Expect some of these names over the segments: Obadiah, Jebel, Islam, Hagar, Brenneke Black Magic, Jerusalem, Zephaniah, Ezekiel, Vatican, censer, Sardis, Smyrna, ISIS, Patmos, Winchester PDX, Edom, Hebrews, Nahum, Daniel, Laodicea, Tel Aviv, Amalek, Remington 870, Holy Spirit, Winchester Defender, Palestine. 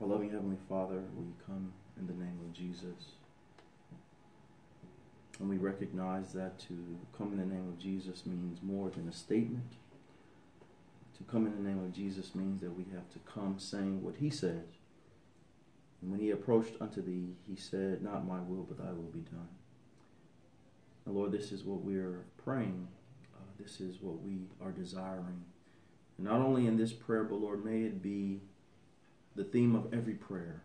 Our loving Heavenly Father, we come in the name of Jesus. And we recognize that to come in the name of Jesus means more than a statement. To come in the name of Jesus means that we have to come saying what he said. And when he approached unto thee, he said, "Not my will, but thy will be done." Now, Lord, this is what we are praying. This is what we are desiring. And not only in this prayer, but Lord, may it be the theme of every prayer,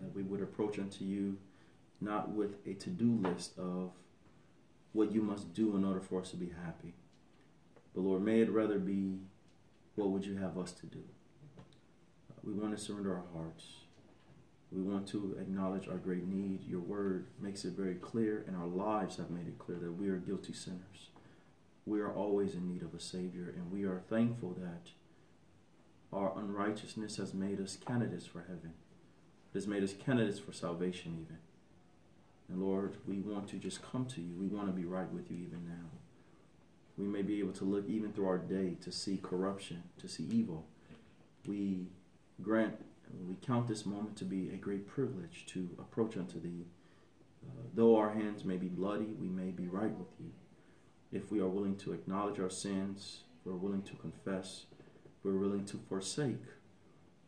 that we would approach unto you not with a to-do list of what you must do in order for us to be happy. But Lord, may it rather be, what would you have us to do? We want to surrender our hearts. We want to acknowledge our great need. Your word makes it very clear, and our lives have made it clear that we are guilty sinners. We are always in need of a Savior, and we are thankful that our unrighteousness has made us candidates for heaven. It has made us candidates for salvation even. And Lord, we want to just come to you. We want to be right with you even now. We may be able to look even through our day to see corruption, to see evil. We count this moment to be a great privilege to approach unto thee. Though our hands may be bloody, we may be right with you. If we are willing to acknowledge our sins, if we're willing to confess, if we're willing to forsake,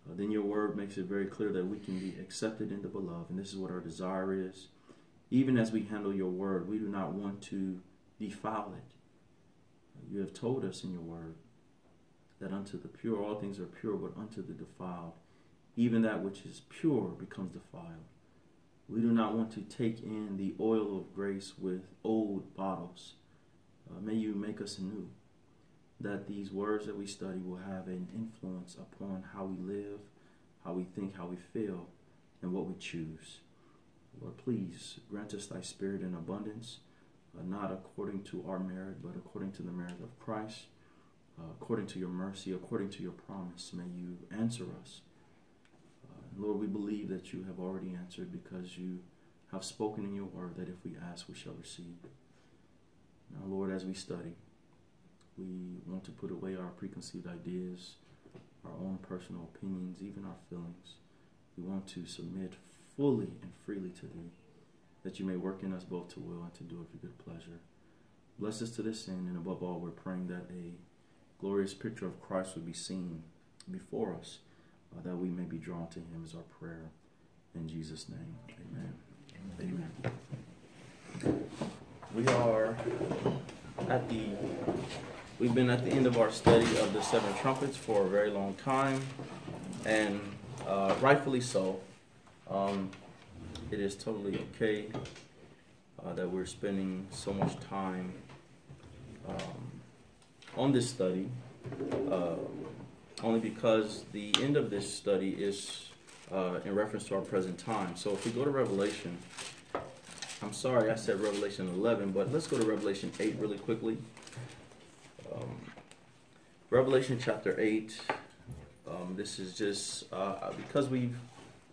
then your word makes it very clear that we can be accepted in the beloved. And this is what our desire is. Even as we handle your word, we do not want to defile it. You have told us in your word that unto the pure all things are pure, but unto the defiled, even that which is pure becomes defiled. We do not want to take in the oil of grace with old bottles. May you make us anew, that these words that we study will have an influence upon how we live, how we think, how we feel, and what we choose. Lord, please grant us thy spirit in abundance, not according to our merit, but according to the merit of Christ, according to your mercy, according to your promise. May you answer us. Lord, we believe that you have already answered, because you have spoken in your word that if we ask, we shall receive. Now, Lord, as we study, we want to put away our preconceived ideas, our own personal opinions, even our feelings. We want to submit fully and freely to thee, that you may work in us both to will and to do of your good pleasure. Bless us to this end, and above all, we're praying that a glorious picture of Christ would be seen before us, that we may be drawn to him is our prayer. In Jesus' name, amen. Amen. We've been at the end of our study of the seven trumpets for a very long time, and rightfully so. It is totally okay that we're spending so much time on this study, only because the end of this study is in reference to our present time. So if we go to Revelation, I'm sorry I said Revelation 11, but let's go to Revelation 8 really quickly. Revelation chapter 8, this is just, because we've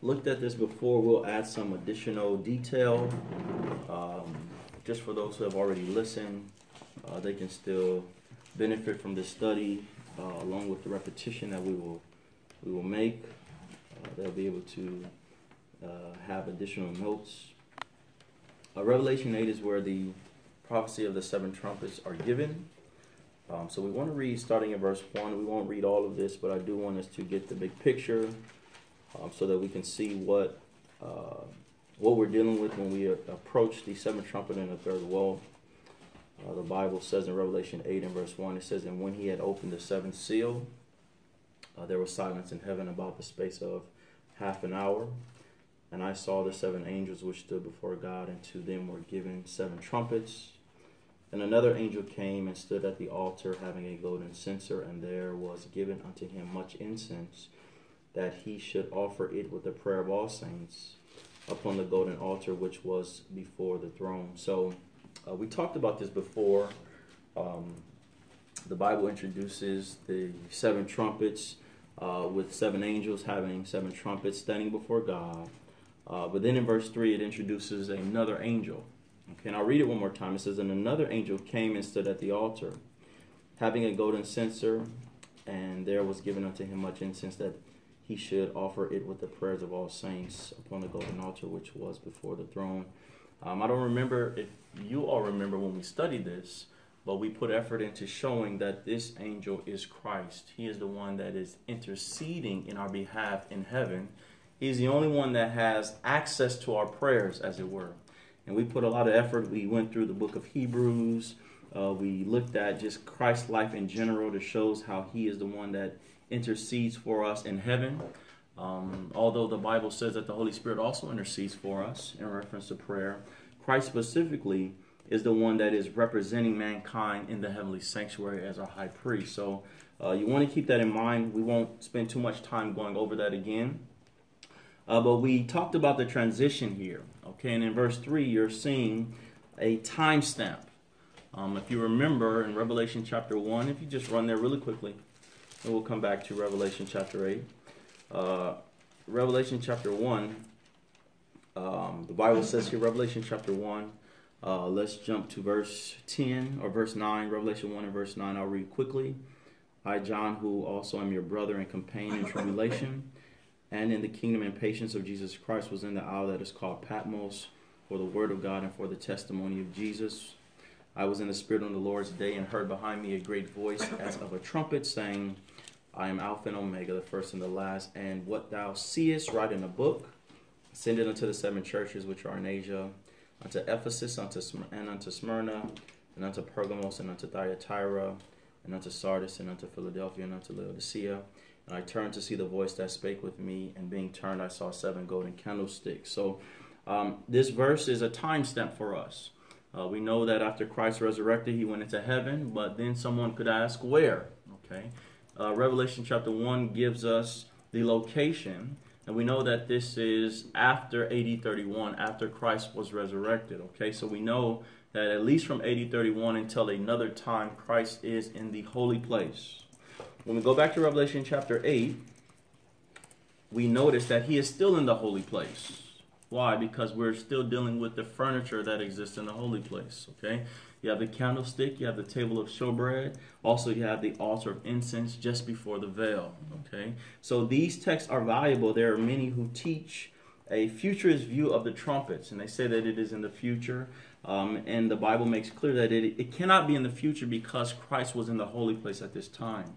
looked at this before, we'll add some additional detail. Just for those who have already listened, they can still benefit from this study, along with the repetition that we will make. They'll be able to have additional notes. Revelation 8 is where the prophecy of the seven trumpets are given. So we want to read starting in verse 1. We won't read all of this, but I do want us to get the big picture, so that we can see what we're dealing with when we approach the seventh trumpet and the third woe. The Bible says in Revelation 8 and verse 1, it says, "And when he had opened the seventh seal, there was silence in heaven about the space of half an hour. And I saw the seven angels which stood before God, and to them were given seven trumpets. And another angel came and stood at the altar, having a golden censer, and there was given unto him much incense, that he should offer it with the prayer of all saints upon the golden altar which was before the throne." So we talked about this before. The Bible introduces the seven trumpets with seven angels having seven trumpets standing before God. But then in verse 3, it introduces another angel. Okay, and I'll read it one more time. It says, "And another angel came and stood at the altar, having a golden censer, and there was given unto him much incense, that he should offer it with the prayers of all saints upon the golden altar, which was before the throne. I don't remember if you all remember when we studied this, but we put effort into showing that this angel is Christ. He is the one that is interceding in our behalf in heaven. He's the only one that has access to our prayers, as it were. And we put a lot of effort. We went through the book of Hebrews. We looked at just Christ's life in general to show how he is the one that intercedes for us in heaven. Although the Bible says that the Holy Spirit also intercedes for us in reference to prayer, Christ specifically is the one that is representing mankind in the heavenly sanctuary as our high priest. So you want to keep that in mind. We won't spend too much time going over that again. But we talked about the transition here. Okay, and in verse 3, you're seeing a timestamp. If you remember in Revelation chapter 1, if you just run there really quickly, and we'll come back to Revelation chapter 8. Revelation chapter 1, the Bible says here, Revelation chapter 1, let's jump to verse 10 or verse 9, Revelation 1 and verse 9. I'll read quickly. I, John, who also am your brother and companion in tribulation, and in the kingdom and patience of Jesus Christ, was in the isle that is called Patmos, for the word of God and for the testimony of Jesus. I was in the Spirit on the Lord's day and heard behind me a great voice as of a trumpet saying, I am Alpha and Omega, the first and the last. And what thou seest, write in a book, send it unto the 7 churches which are in Asia, unto Ephesus, unto Smyrna, and unto Pergamos, and unto Thyatira, and unto Sardis, and unto Philadelphia, and unto Laodicea. And I turned to see the voice that spake with me, and being turned, I saw 7 golden candlesticks. So this verse is a timestamp for us. We know that after Christ resurrected, he went into heaven, but then someone could ask where. Okay, Revelation chapter 1 gives us the location, and we know that this is after AD 31, after Christ was resurrected. Okay, so we know that at least from AD 31 until another time, Christ is in the holy place. When we go back to Revelation chapter 8, we notice that he is still in the holy place. Why? Because we're still dealing with the furniture that exists in the holy place. Okay, you have the candlestick, you have the table of showbread, also you have the altar of incense just before the veil. Okay, so these texts are valuable. There are many who teach a futurist view of the trumpets, and they say that it is in the future. And the Bible makes clear that it cannot be in the future because Christ was in the holy place at this time.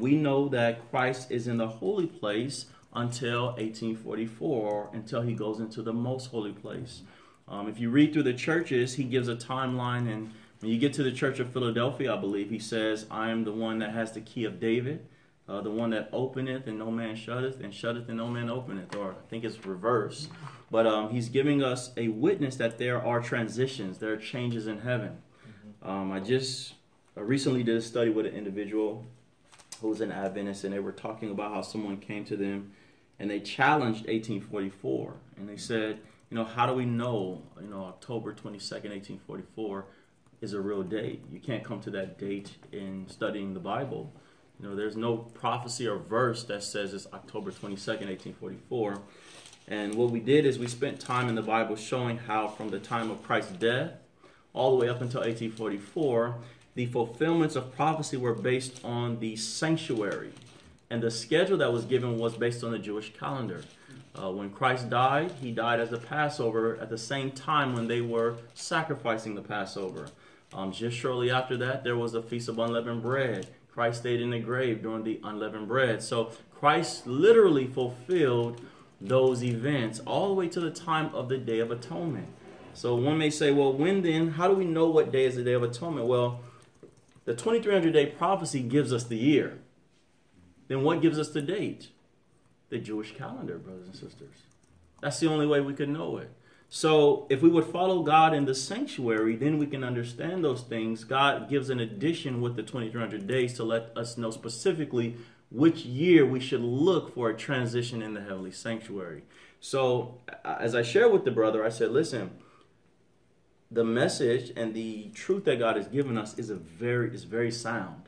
We know that Christ is in the holy place until 1844, until he goes into the most holy place. If you read through the churches, he gives a timeline. And when you get to the Church of Philadelphia, I believe, he says, I am the one that has the key of David, the one that openeth and no man shutteth, and shutteth and no man openeth. Or I think it's reverse. But he's giving us a witness that there are transitions, there are changes in heaven. I recently did a study with an individual who was an Adventist, and they were talking about how someone came to them and they challenged 1844, and they said, you know, how do we know, you know, October 22nd, 1844 is a real date? You can't come to that date in studying the Bible. You know, there's no prophecy or verse that says it's October 22nd, 1844. And what we did is we spent time in the Bible showing how from the time of Christ's death all the way up until 1844, the fulfillments of prophecy were based on the sanctuary, and the schedule that was given was based on the Jewish calendar. When Christ died, he died as the Passover at the same time when they were sacrificing the Passover. Just shortly after that, there was the Feast of Unleavened Bread. Christ stayed in the grave during the unleavened bread. So Christ literally fulfilled those events all the way to the time of the Day of Atonement. So one may say, well, when then? How do we know what day is the Day of Atonement? Well, the 2300-day prophecy gives us the year. Then what gives us the date? The Jewish calendar, brothers and sisters. That's the only way we could know it. So if we would follow God in the sanctuary, then we can understand those things. God gives an addition with the 2300 days to let us know specifically which year we should look for a transition in the heavenly sanctuary. So as I shared with the brother, I said, listen, the message and the truth that God has given us is very sound.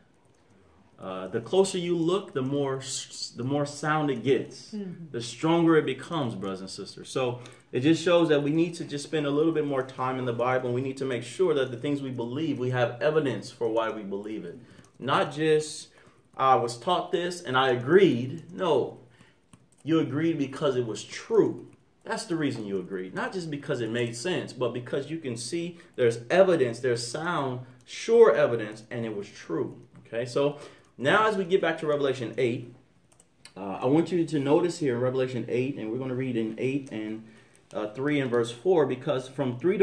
The closer you look, the more sound it gets. The stronger it becomes, brothers and sisters. So it just shows that we need to just spend a little bit more time in the Bible, and we need to make sure that the things we believe, we have evidence for why we believe it. Not just, I was taught this and I agreed. No, You agreed because it was true. That's the reason you agreed. Not just because it made sense, but because you can see there's evidence, there's sound, sure evidence, and it was true. Okay, so now as we get back to Revelation 8, I want you to notice here Revelation 8, and we're going to read in 8 and 3 and verse 4, because from 3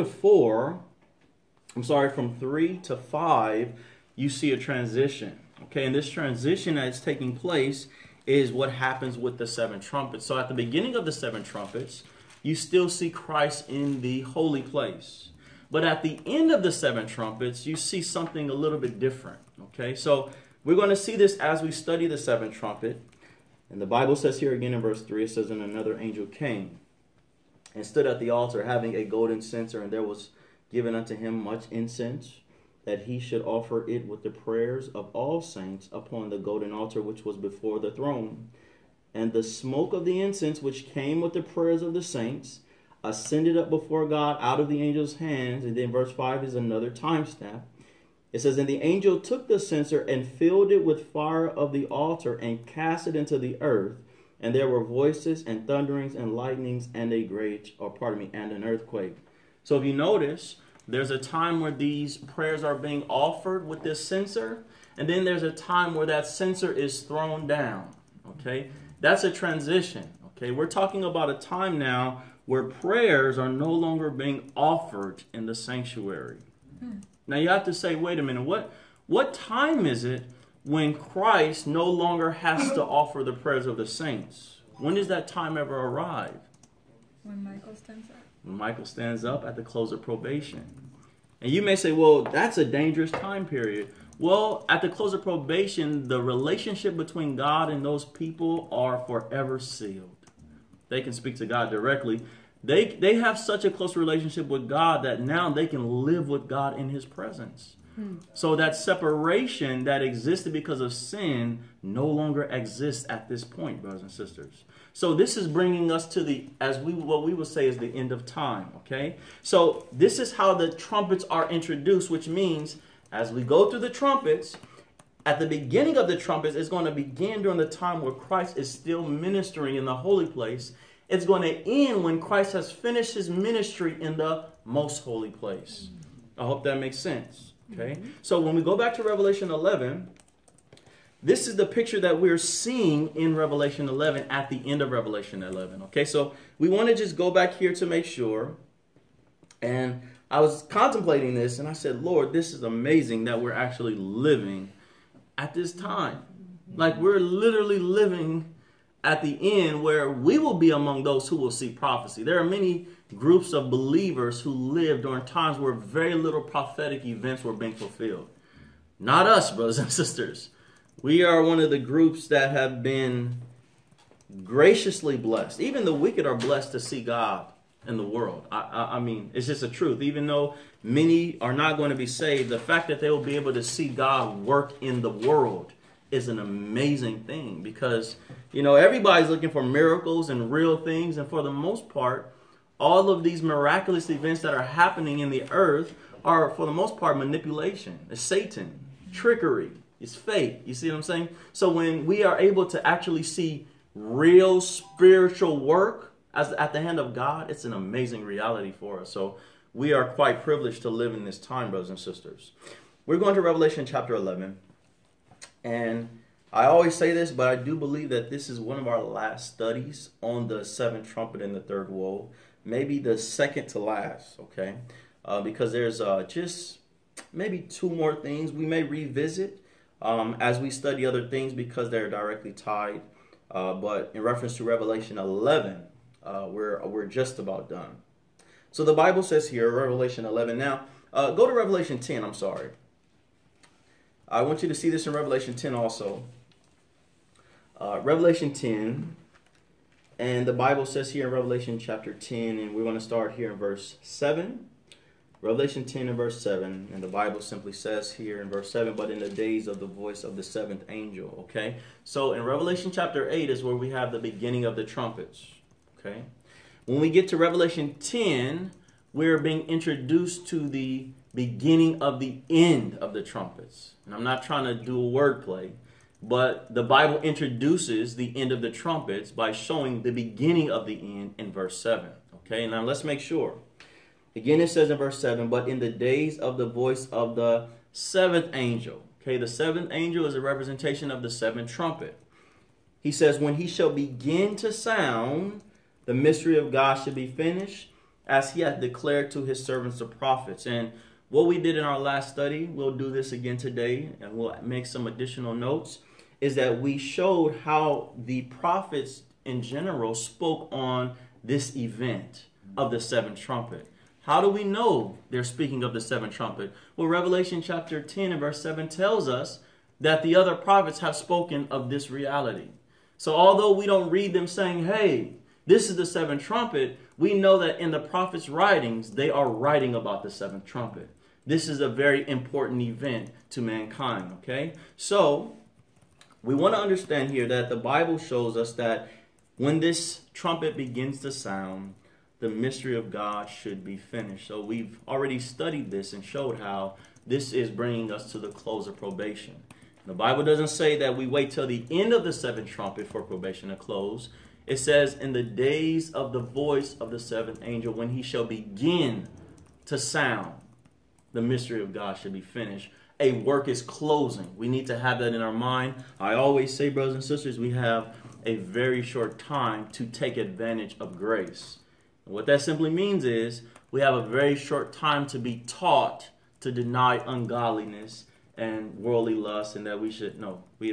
to 5, you see a transition. Okay, and this transition that is taking place is what happens with the 7 trumpets. So at the beginning of the 7 trumpets, you still see Christ in the holy place. But at the end of the 7 trumpets, you see something a little bit different. Okay, so we're going to see this as we study the 7 trumpet. And the Bible says here again in verse 3, it says, "And another angel came and stood at the altar, having a golden censer, and there was given unto him much incense, that he should offer it with the prayers of all saints upon the golden altar which was before the throne. And the smoke of the incense which came with the prayers of the saints ascended up before God out of the angel's hands." And then verse 5 is another timestamp. It says, "And the angel took the censer and filled it with fire of the altar and cast it into the earth. And there were voices and thunderings and lightnings and a great, and an earthquake." So if you notice, there's a time where these prayers are being offered with this censer, and then there's a time where that censer is thrown down, okay? That's a transition, okay? We're talking about a time now where prayers are no longer being offered in the sanctuary. Now you have to say, wait a minute, what time is it when Christ no longer has to offer the prayers of the saints? When does that time ever arrive? When Michael stands up. When Michael stands up at the close of probation. And you may say, well, that's a dangerous time period. Well, at the close of probation, the relationship between God and those people are forever sealed. They can speak to God directly. They have such a close relationship with God that now they can live with God in his presence. So that separation that existed because of sin no longer exists at this point, brothers and sisters. So this is bringing us to the, what we would say is the end of time, okay? So this is how the trumpets are introduced, which means as we go through the trumpets, at the beginning of the trumpets, it's going to begin during the time where Christ is still ministering in the holy place. It's going to end when Christ has finished his ministry in the most holy place. I hope that makes sense. Okay, so when we go back to Revelation 11, this is the picture that we're seeing in Revelation 11 at the end of Revelation 11. Okay, so we want to just go back here to make sure. And I was contemplating this and I said, Lord, this is amazing that we're actually living at this time. Like we're literally living at the end where we will be among those who will see prophecy. There are many groups of believers who lived during times where very little prophetic events were being fulfilled. Not us, brothers and sisters. We are one of the groups that have been graciously blessed. Even the wicked are blessed to see God in the world. I mean, it's just the truth. Even though many are not going to be saved, the fact that they will be able to see God work in the world is an amazing thing, because, you know, everybody's looking for miracles and real things. And for the most part, all of these miraculous events that are happening in the earth are, for the most part, manipulation. It's Satan, trickery, it's fake. You see what I'm saying? So when we are able to actually see real spiritual work as at the hand of God, it's an amazing reality for us. So we are quite privileged to live in this time, brothers and sisters. We're going to Revelation chapter 11. And I always say this, but I do believe that this is one of our last studies on the 7th trumpet and the 3rd woe. Maybe the second to last, okay? Because there's just maybe 2 more things we may revisit as we study other things, because they're directly tied. But in reference to Revelation 11, we're just about done. So the Bible says here, Revelation 11. Now, go to Revelation 10, I'm sorry. I want you to see this in Revelation 10 also. Revelation 10, and the Bible says here in Revelation chapter 10, and we're going to start here in verse 7. Revelation 10 and verse 7, and the Bible simply says here in verse 7, "But in the days of the voice of the 7th angel," okay? So in Revelation chapter 8 is where we have the beginning of the trumpets, okay? When we get to Revelation 10, we're being introduced to the beginning of the end of the trumpets. And I'm not trying to do a wordplay. But the Bible introduces the end of the trumpets by showing the beginning of the end in verse 7. Okay, now let's make sure. Again, it says in verse 7, but in the days of the voice of the seventh angel. Okay, the seventh angel is a representation of the seventh trumpet. He says, when he shall begin to sound, the mystery of God shall be finished, as he hath declared to his servants the prophets. And what we did in our last study, we'll do this again today, and we'll make some additional notes, is that we showed how the prophets in general spoke on this event of the seventh trumpet. How do we know they're speaking of the seventh trumpet? Well, Revelation chapter 10 and verse 7 tells us that the other prophets have spoken of this reality. So although we don't read them saying, hey, this is the seventh trumpet, we know that in the prophets' writings, they are writing about the seventh trumpet. This is a very important event to mankind, okay? So we want to understand here that the Bible shows us that when this trumpet begins to sound, the mystery of God should be finished. So we've already studied this and showed how this is bringing us to the close of probation. The Bible doesn't say that we wait till the end of the seventh trumpet for probation to close. It says in the days of the voice of the seventh angel, when he shall begin to sound, the mystery of God should be finished. A work is closing. We need to have that in our mind. I always say, brothers and sisters, we have a very short time to take advantage of grace. What that simply means is we have a very short time to be taught to deny ungodliness and worldly lust, and that we should know we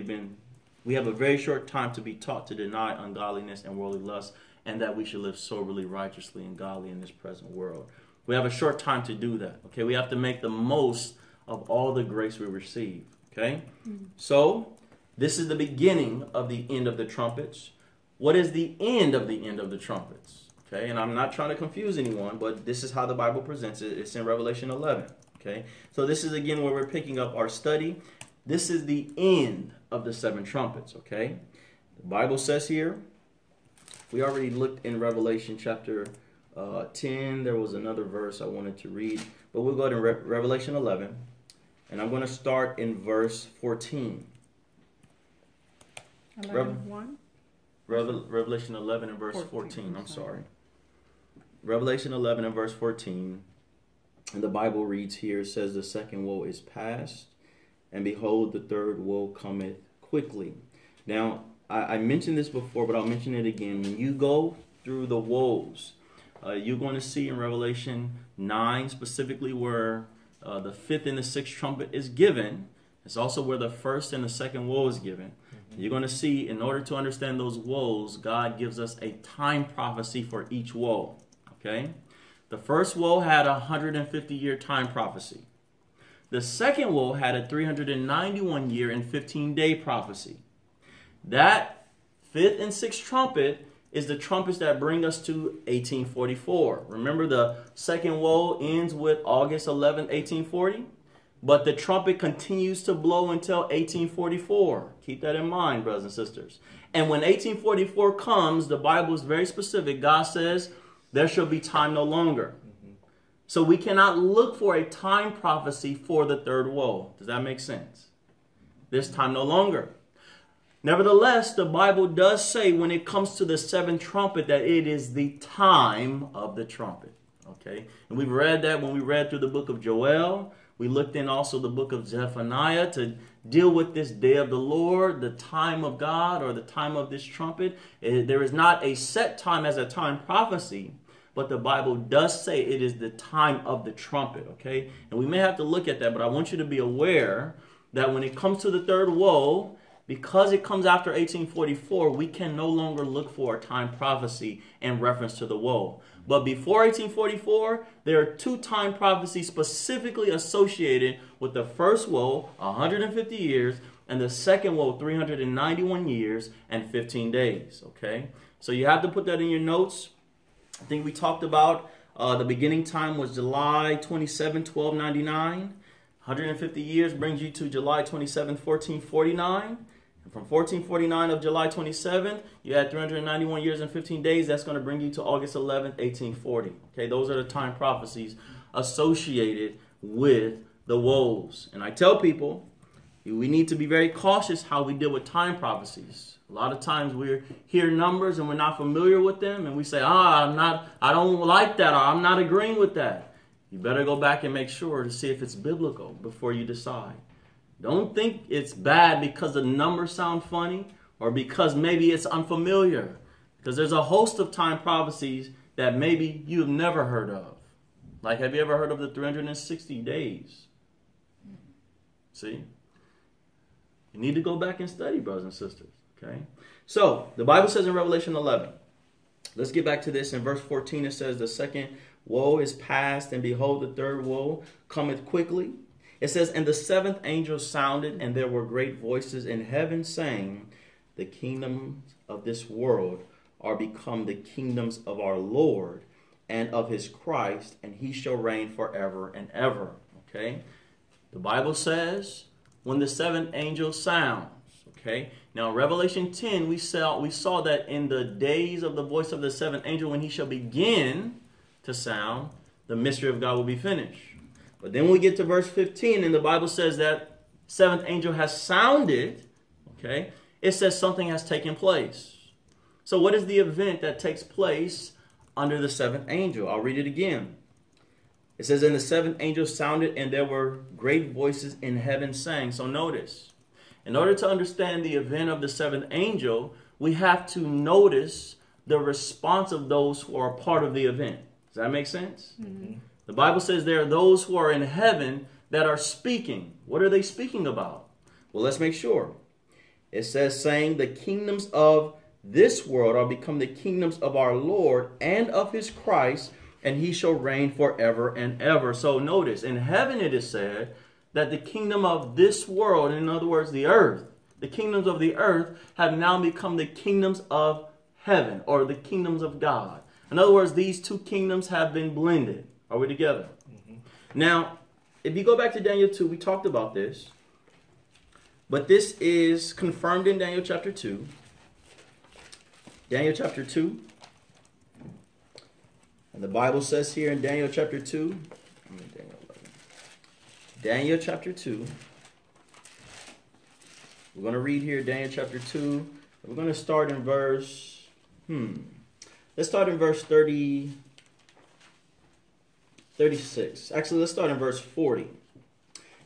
have a very short time to be taught to deny ungodliness and worldly lust, and that we should live soberly, righteously, and godly in this present world. We have a short time to do that. Okay, we have to make the most of all the grace we receive. Okay, so this is the beginning of the end of the trumpets. What is the end of the end of the trumpets? Okay, and I'm not trying to confuse anyone, but this is how the Bible presents it. It's in Revelation 11. Okay, so this is again where we're picking up our study. This is the end of the seven trumpets. Okay, the Bible says here, we already looked in Revelation chapter 10. There was another verse I wanted to read, but we'll go to Revelation 11, and I'm going to start in verse 14. 11:1. Revelation 11 and verse 14. I'm sorry. Revelation 11 and verse 14, and the Bible reads here, says, the second woe is past, and behold, the third woe cometh quickly. Now, I mentioned this before, but I'll mention it again. When you go through the woes, you're going to see in Revelation 9 specifically where the fifth and the sixth trumpet is given. It's also where the first and the second woe is given. You're going to see, in order to understand those woes, God gives us a time prophecy for each woe. Okay? The first woe had a 150-year time prophecy. The second woe had a 391-year and 15-day prophecy. That fifth and sixth trumpet is the trumpets that bring us to 1844. Remember, the second woe ends with August 11, 1840? But the trumpet continues to blow until 1844. Keep that in mind, brothers and sisters. And when 1844 comes, the Bible is very specific. God says, there shall be time no longer. So we cannot look for a time prophecy for the third woe. Does that make sense? This time no longer. Nevertheless, the Bible does say when it comes to the seventh trumpet that it is the time of the trumpet. Okay? And we've read that when we read through the book of Joel. We looked in also the book of Zephaniah to deal with this day of the Lord, the time of God, or the time of this trumpet. There is not a set time as a time prophecy, but the Bible does say it is the time of the trumpet, okay? And we may have to look at that, but I want you to be aware that when it comes to the third woe, because it comes after 1844, we can no longer look for a time prophecy in reference to the woe. But before 1844, there are two time prophecies specifically associated with the first woe, 150 years, and the second woe, 391 years and 15 days, okay? So you have to put that in your notes. I think we talked about the beginning time was July 27, 1299. 150 years brings you to July 27, 1449. From 1449 of July 27th, you had 391 years and 15 days. That's going to bring you to August 11th, 1840. Okay, those are the time prophecies associated with the woes. And I tell people, We need to be very cautious how we deal with time prophecies. A lot of times we hear numbers and we're not familiar with them, and we say, I don't like that, or I'm not agreeing with that. You better go back and make sure to see if it's biblical before you decide. Don't think it's bad because the numbers sound funny or because maybe it's unfamiliar. Because there's a host of time prophecies that maybe you've never heard of. Like, have you ever heard of the 360 days? See? You need to go back and study, brothers and sisters. Okay? So, the Bible says in Revelation 11, let's get back to this. In verse 14, it says, the second woe is past, and behold, the third woe cometh quickly. It says, and the seventh angel sounded, and there were great voices in heaven, saying, the kingdoms of this world are become the kingdoms of our Lord and of his Christ, and he shall reign forever and ever. Okay? The Bible says, when the seventh angel sounds. Okay? Now, Revelation 10, we saw that in the days of the voice of the seventh angel, when he shall begin to sound, the mystery of God will be finished. But then we get to verse 15, and the Bible says that seventh angel has sounded, okay? It says something has taken place. So what is the event that takes place under the seventh angel? I'll read it again. It says, and the seventh angel sounded, and there were great voices in heaven saying. So notice, in order to understand the event of the seventh angel, we have to notice the response of those who are part of the event. Does that make sense? Mm-hmm. The Bible says there are those who are in heaven that are speaking. What are they speaking about? Well, let's make sure. It says, saying, the kingdoms of this world are become the kingdoms of our Lord and of his Christ, and he shall reign forever and ever. So notice, in heaven it is said that the kingdom of this world, in other words, the earth, the kingdoms of the earth have now become the kingdoms of heaven, or the kingdoms of God. In other words, these two kingdoms have been blended. Are we together? Mm-hmm. Now, if you go back to Daniel 2, we talked about this. But this is confirmed in Daniel chapter 2. Daniel chapter 2. And the Bible says here in Daniel chapter 2. I'm in Daniel 11. Daniel chapter 2. We're going to read here Daniel chapter 2. We're going to start in verse... Let's start in verse 36. Actually, let's start in verse 40.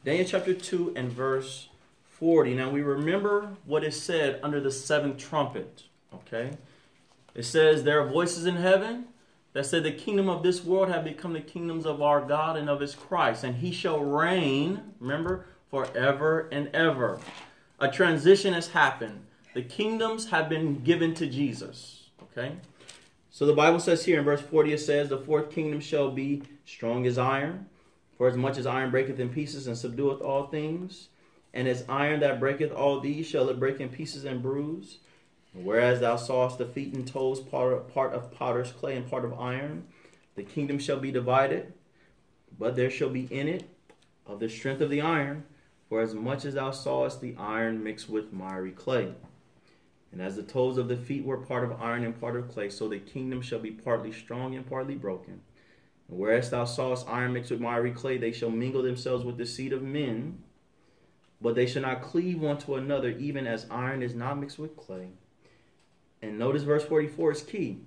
Daniel chapter 2 and verse 40. Now, we remember what is said under the seventh trumpet, okay? It says, there are voices in heaven that said the kingdom of this world have become the kingdoms of our God and of his Christ, and he shall reign, remember, forever and ever. A transition has happened. The kingdoms have been given to Jesus, okay? So the Bible says here in verse 40, it says, the fourth kingdom shall be strong as iron, for as much as iron breaketh in pieces and subdueth all things, and as iron that breaketh all these shall it break in pieces and bruise. And whereas thou sawest the feet and toes part of potter's clay and part of iron, the kingdom shall be divided, but there shall be in it of the strength of the iron, for as much as thou sawest the iron mixed with miry clay. And as the toes of the feet were part of iron and part of clay, so the kingdom shall be partly strong and partly broken. And whereas thou sawest iron mixed with miry clay, they shall mingle themselves with the seed of men, but they shall not cleave one to another, even as iron is not mixed with clay. And notice verse 44 is key.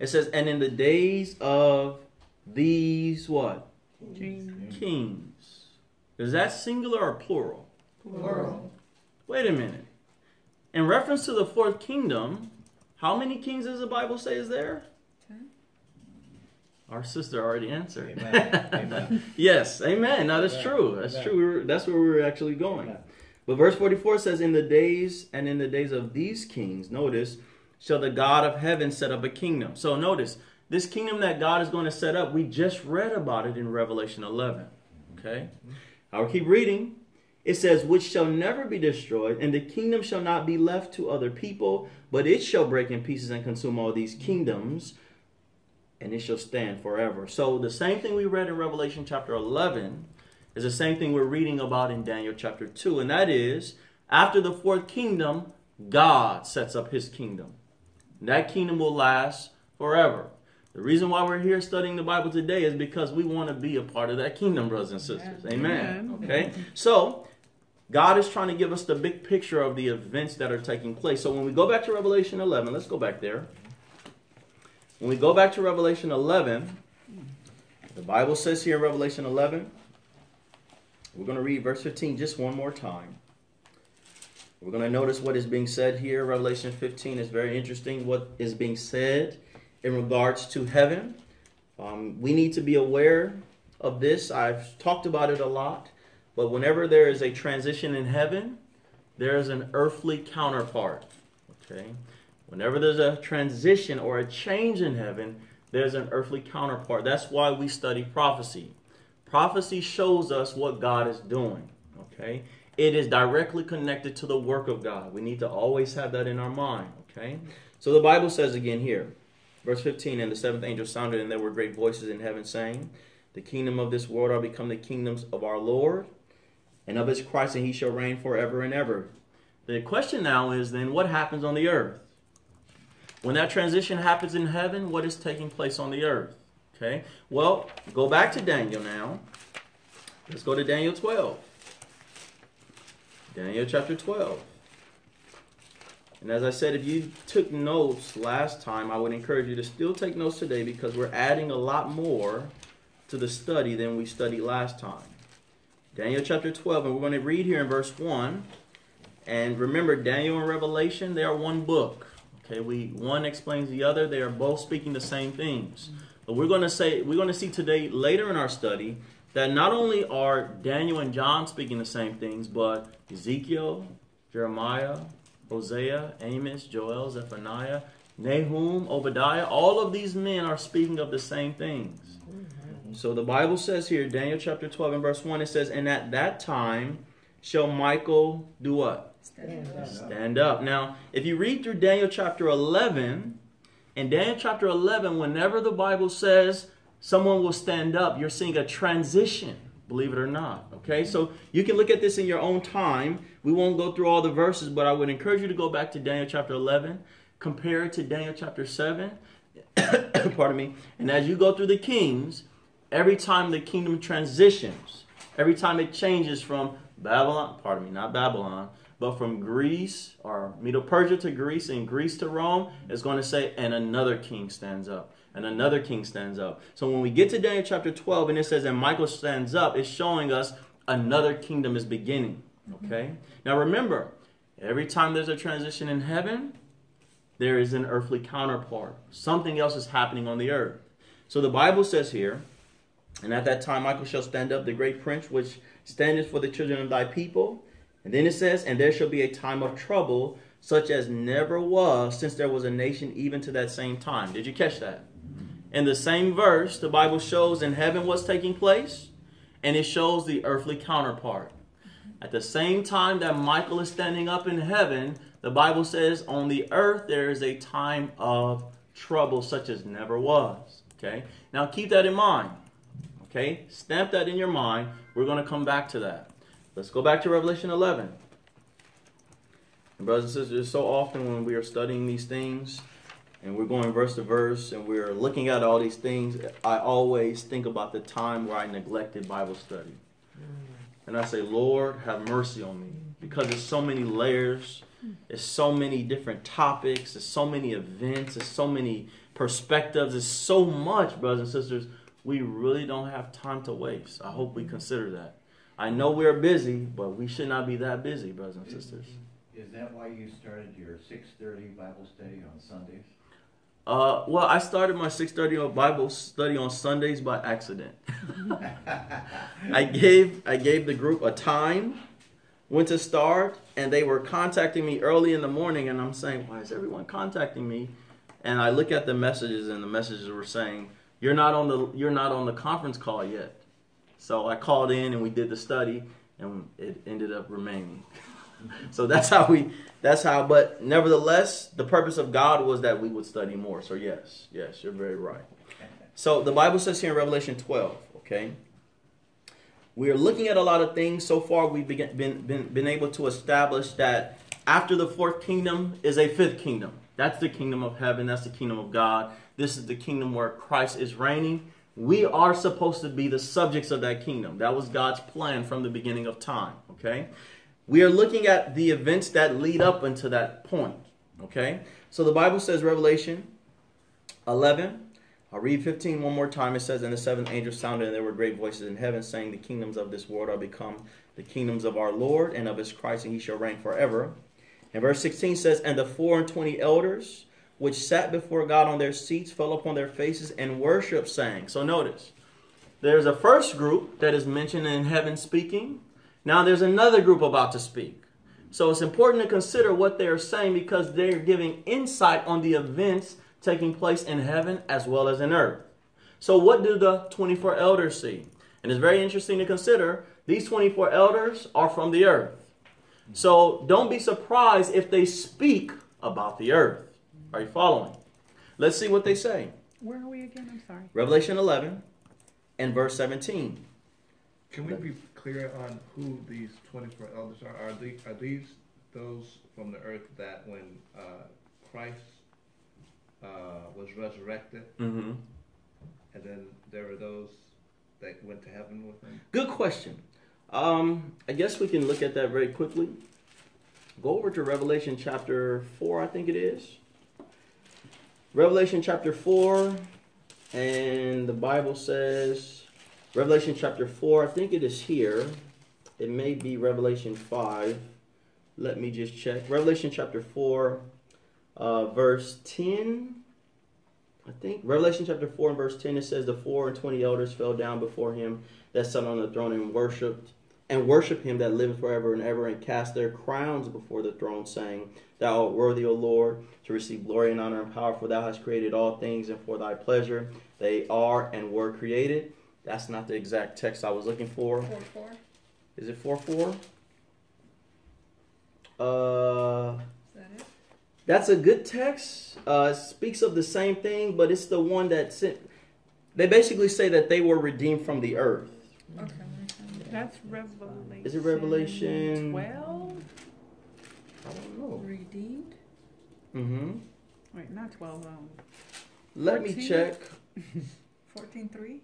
It says, and in the days of these what? Kings. Is that singular or plural? Plural. Wait a minute. In reference to the fourth kingdom, how many kings does the Bible say is there? 10. Our sister already answered. Amen. Amen. Yes, amen. Now that's amen. True. That's amen. True. That's where we were actually going. Amen. But verse 44 says, in the days of these kings, notice, shall the God of heaven set up a kingdom. So notice, this kingdom that God is going to set up, we just read about it in Revelation 11. Okay? I'll keep reading. It says, which shall never be destroyed, and the kingdom shall not be left to other people, but it shall break in pieces and consume all these kingdoms, and it shall stand forever. So the same thing we read in Revelation chapter 11 is the same thing we're reading about in Daniel chapter 2, and that is, after the fourth kingdom, God sets up his kingdom. And that kingdom will last forever. The reason why we're here studying the Bible today is because we want to be a part of that kingdom, brothers and sisters. Amen. Amen. Okay? So, God is trying to give us the big picture of the events that are taking place. So when we go back to Revelation 11, let's go back there. When we go back to Revelation 11, the Bible says here in Revelation 11, we're going to read verse 15 just one more time. We're going to notice what is being said here. Revelation 15 is very interesting, what is being said in regards to heaven. We need to be aware of this. I've talked about it a lot. But whenever there is a transition in heaven, there is an earthly counterpart. Okay? Whenever there's a transition or a change in heaven, there's an earthly counterpart. That's why we study prophecy. Prophecy shows us what God is doing. Okay? It is directly connected to the work of God. We need to always have that in our mind. Okay? So the Bible says again here, verse 15, "And the seventh angel sounded, and there were great voices in heaven, saying, The kingdom of this world are become the kingdoms of our Lord, and of his Christ, and he shall reign forever and ever." The question now is then, what happens on the earth? When that transition happens in heaven, what is taking place on the earth? Okay, well, go back to Daniel now. Let's go to Daniel 12. Daniel chapter 12. And as I said, if you took notes last time, I would encourage you to still take notes today, because we're adding a lot more to the study than we studied last time. Daniel chapter 12, and we're going to read here in verse 1. And remember, Daniel and Revelation, they are one book. Okay, one explains the other. They are both speaking the same things. But we're going to see today, later in our study, that not only are Daniel and John speaking the same things, but Ezekiel, Jeremiah, Hosea, Amos, Joel, Zephaniah, Nahum, Obadiah, all of these men are speaking of the same things. So the Bible says here, Daniel chapter 12 and verse 1, it says, "And at that time shall Michael do what? Stand up. Now, if you read through Daniel chapter 11, in Daniel chapter 11, whenever the Bible says someone will stand up, you're seeing a transition, believe it or not. Okay, so you can look at this in your own time. We won't go through all the verses, but I would encourage you to go back to Daniel chapter 11, compare it to Daniel chapter 7, pardon me, and as you go through the kings, every time the kingdom transitions, every time it changes from Babylon, pardon me, not Babylon, but from Greece or Medo-Persia to Greece and Greece to Rome, it's going to say, "And another king stands up, and another king stands up." So when we get to Daniel chapter 12 and it says, "And Michael stands up," it's showing us another kingdom is beginning. Okay? Now remember, every time there's a transition in heaven, there is an earthly counterpart. Something else is happening on the earth. So the Bible says here, "And at that time Michael shall stand up, the great prince, which standeth for the children of thy people." And then it says, "And there shall be a time of trouble, such as never was since there was a nation even to that same time." Did you catch that? In the same verse, the Bible shows in heaven what's taking place, and it shows the earthly counterpart. At the same time that Michael is standing up in heaven, the Bible says on the earth there is a time of trouble such as never was. Okay? Now keep that in mind. Okay, stamp that in your mind. We're going to come back to that. Let's go back to Revelation 11. And brothers and sisters, so often when we are studying these things and we're going verse to verse and we're looking at all these things, I always think about the time where I neglected Bible study. And I say, "Lord, have mercy on me." Because there's so many layers, there's so many different topics, there's so many events, there's so many perspectives, there's so much, brothers and sisters. We really don't have time to waste. I hope we consider that. I know we're busy, but we should not be that busy, brothers and sisters. Is that why you started your 6:30 Bible study on Sundays? Well, I started my 6:30 Bible study on Sundays by accident. I gave the group a time, went to start, and they were contacting me early in the morning, and I'm saying, "Why is everyone contacting me?" And I look at the messages, and the messages were saying, You're not on the conference call yet. So I called in and we did the study, and it ended up remaining. So that's how. But nevertheless, the purpose of God was that we would study more. So yes, you're very right. So the Bible says here in Revelation 12. Okay, we are looking at a lot of things. So far, we've been able to establish that after the fourth kingdom is a fifth kingdom. That's the kingdom of heaven. That's the kingdom of God. This is the kingdom where Christ is reigning. We are supposed to be the subjects of that kingdom. That was God's plan from the beginning of time. Okay? We are looking at the events that lead up until that point, okay? So the Bible says, Revelation 11, I'll read 15 one more time. It says, "And the seventh angel sounded, and there were great voices in heaven, saying, the kingdoms of this world are become the kingdoms of our Lord and of his Christ, and he shall reign forever." And verse 16 says, "And the 24 elders, which sat before God on their seats, fell upon their faces and worshiped, saying." So notice, there's a first group that is mentioned in heaven speaking. Now there's another group about to speak. So it's important to consider what they're saying, because they're giving insight on the events taking place in heaven as well as in earth. So what do the 24 elders see? And it's very interesting to consider, these 24 elders are from the earth. So don't be surprised if they speak about the earth. Are you following? Let's see what they say. Where are we again? I'm sorry. Revelation 11 and verse 17. Can we be clear on who these 24 elders are? Are these those from the earth that when Christ was resurrected, and then there were those that went to heaven with him? Good question. I guess we can look at that very quickly. Go over to Revelation chapter 4, I think it is. Revelation chapter 4, and the Bible says, Revelation chapter 4, I think it is here. It may be Revelation 5. Let me just check. Revelation chapter 4, verse 10. I think Revelation chapter 4 and verse 10, it says, "The 24 elders fell down before him that sat on the throne and worshiped him that liveth forever and ever, and cast their crowns before the throne, saying, Thou art worthy, O Lord, to receive glory and honor and power, for thou hast created all things, and for thy pleasure they are and were created." That's not the exact text I was looking for. 4:4. Is it 4:4? Is that it? That's a good text. It speaks of the same thing, but it's the one that sent. They basically say that they were redeemed from the earth. Okay. That's Revelation. Is it Revelation 12? I don't know. Redeemed? Mm-hmm. Wait, not 12. Let 14? Me check. 14:3?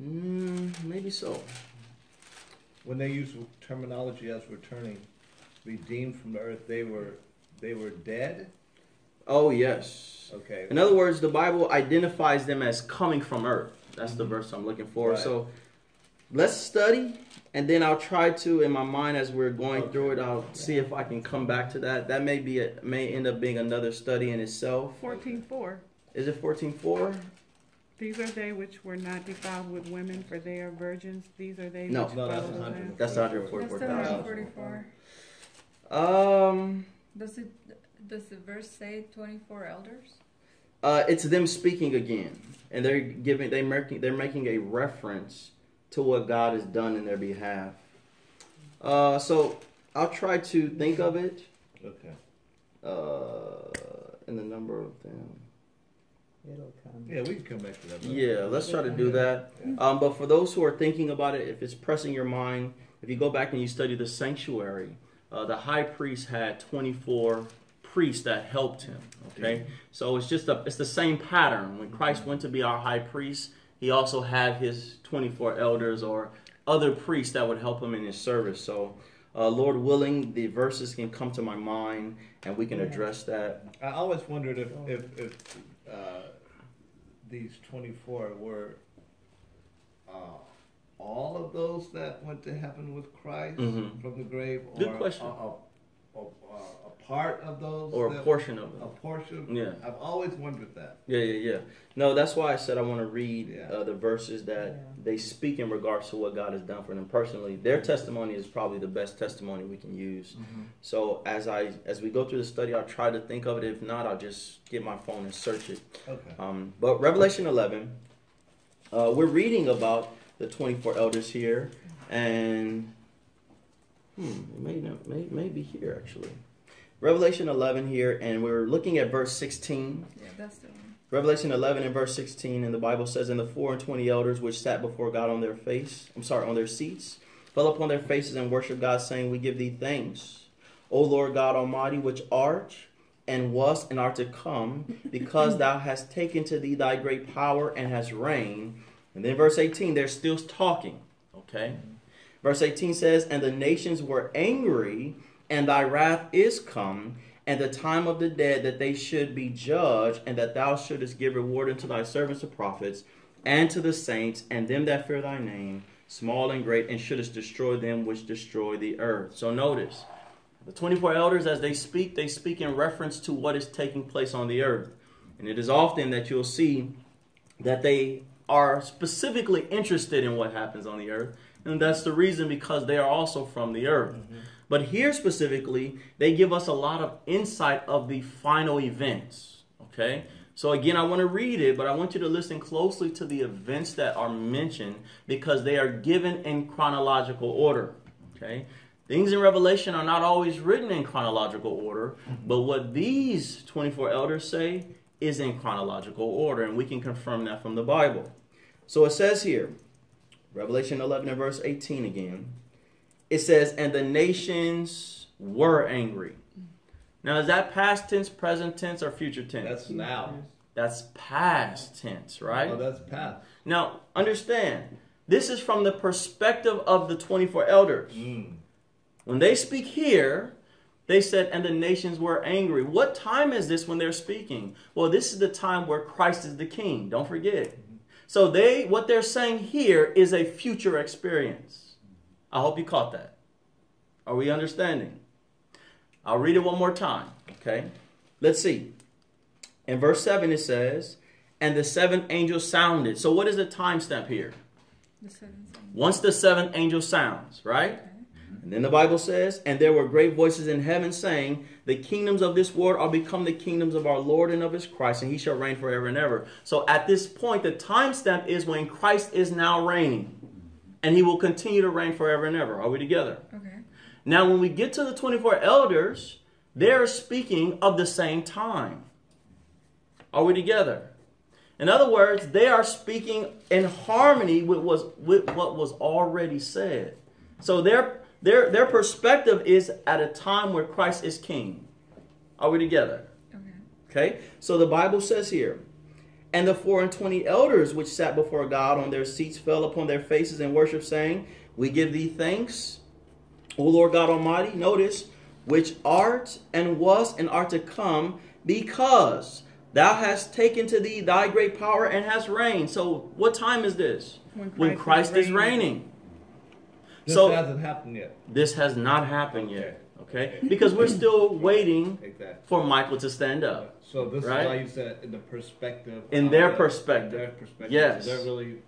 Maybe so. When they use terminology as returning, redeemed from the earth, they were dead? Oh, yes. Okay. In other words, the Bible identifies them as coming from earth. That's the verse I'm looking for. Right. So let's study, and then I'll try to, in my mind as we're going through it, I'll see if I can come back to that. That may be may end up being another study in itself. 14:4. Is it 14:4? These are they which were not defiled with women, for they are virgins. These are they. No, which no, that's 100. That's 144,000. Does the verse say 24 elders? It's them speaking again, and they're making a reference to what God has done in their behalf. So I'll try to think of it. Okay. And the number of them. It'll come. Yeah, we can come back to that. Yeah, let's try to do that. But for those who are thinking about it, if it's pressing your mind, if you go back and you study the sanctuary, the high priest had 24 priests that helped him. Okay. So it's just it's the same pattern. When Christ went to be our high priest, he also had his 24 elders or other priests that would help him in his service. So, Lord willing, the verses can come to my mind and we can address that. I always wondered if these 24 were all of those that went to heaven with Christ from the grave, or good question. A part of those, or a portion of them. A portion. Yeah, I've always wondered that. Yeah. No, that's why I said I want to read the verses that they speak in regards to what God has done for them personally. Their testimony is probably the best testimony we can use. So as we go through the study, I'll try to think of it. If not, I'll just get my phone and search it. Okay. But Revelation 11, we're reading about the 24 elders here, and it may be here actually. Revelation 11 here, and we're looking at verse 16. Yeah, that's the one. Revelation 11 and verse 16, and the Bible says, "And the 24 elders which sat before God on their seats, fell upon their faces and worshiped God, saying, We give thee thanks, O Lord God Almighty, which art and wast and art to come, because thou hast taken to thee thy great power and hast reigned." And then verse 18, they're still talking. Okay. Verse 18 says, and the nations were angry, and thy wrath is come, and the time of the dead, that they should be judged, and that thou shouldest give reward unto thy servants and prophets, and to the saints, and them that fear thy name, small and great, and shouldest destroy them which destroy the earth. So notice, the 24 elders, as they speak in reference to what is taking place on the earth. And it is often that you'll see that they are specifically interested in what happens on the earth. And that's the reason, because they are also from the earth. Mm-hmm. But here specifically, they give us a lot of insight of the final events. Okay? So again, I want to read it, but I want you to listen closely to the events that are mentioned, because they are given in chronological order. Okay? Things in Revelation are not always written in chronological order, but what these 24 elders say is in chronological order, and we can confirm that from the Bible. So it says here, Revelation 11 and verse 18 again, it says, and the nations were angry. Now, is that past tense, present tense, or future tense? That's now. That's past tense, right? Oh, that's past. Now, understand, this is from the perspective of the 24 elders. Mm. When they speak here, they said, and the nations were angry. What time is this when they're speaking? Well, this is the time where Christ is the king. Don't forget. So they, what they're saying here is a future experience. I hope you caught that. Are we understanding? I'll read it one more time, okay? Let's see. In verse 7 it says, and the seventh angel sounded. So what is the time stamp here? The seventh. Once the seventh angel sounds, right? And then the Bible says, and there were great voices in heaven saying, the kingdoms of this world are become the kingdoms of our Lord and of his Christ, and he shall reign forever and ever. So at this point, the timestamp is when Christ is now reigning, and he will continue to reign forever and ever. Are we together? Okay. Now, when we get to the 24 elders, they're speaking of the same time. Are we together? In other words, they are speaking in harmony with what was already said. So Their perspective is at a time where Christ is king. Are we together? Okay. Okay? So the Bible says here, and the 24 elders which sat before God on their seats fell upon their faces and worship, saying, we give thee thanks, O Lord God Almighty, notice, which art and was and art to come, because thou hast taken to thee thy great power and hast reigned. So what time is this? When Christ is reigning. So, this hasn't happened yet. This has not happened yet, okay? Because we're still waiting for Michael to stand up. So this is why you said in the perspective. In their perspective. Yes. So they're really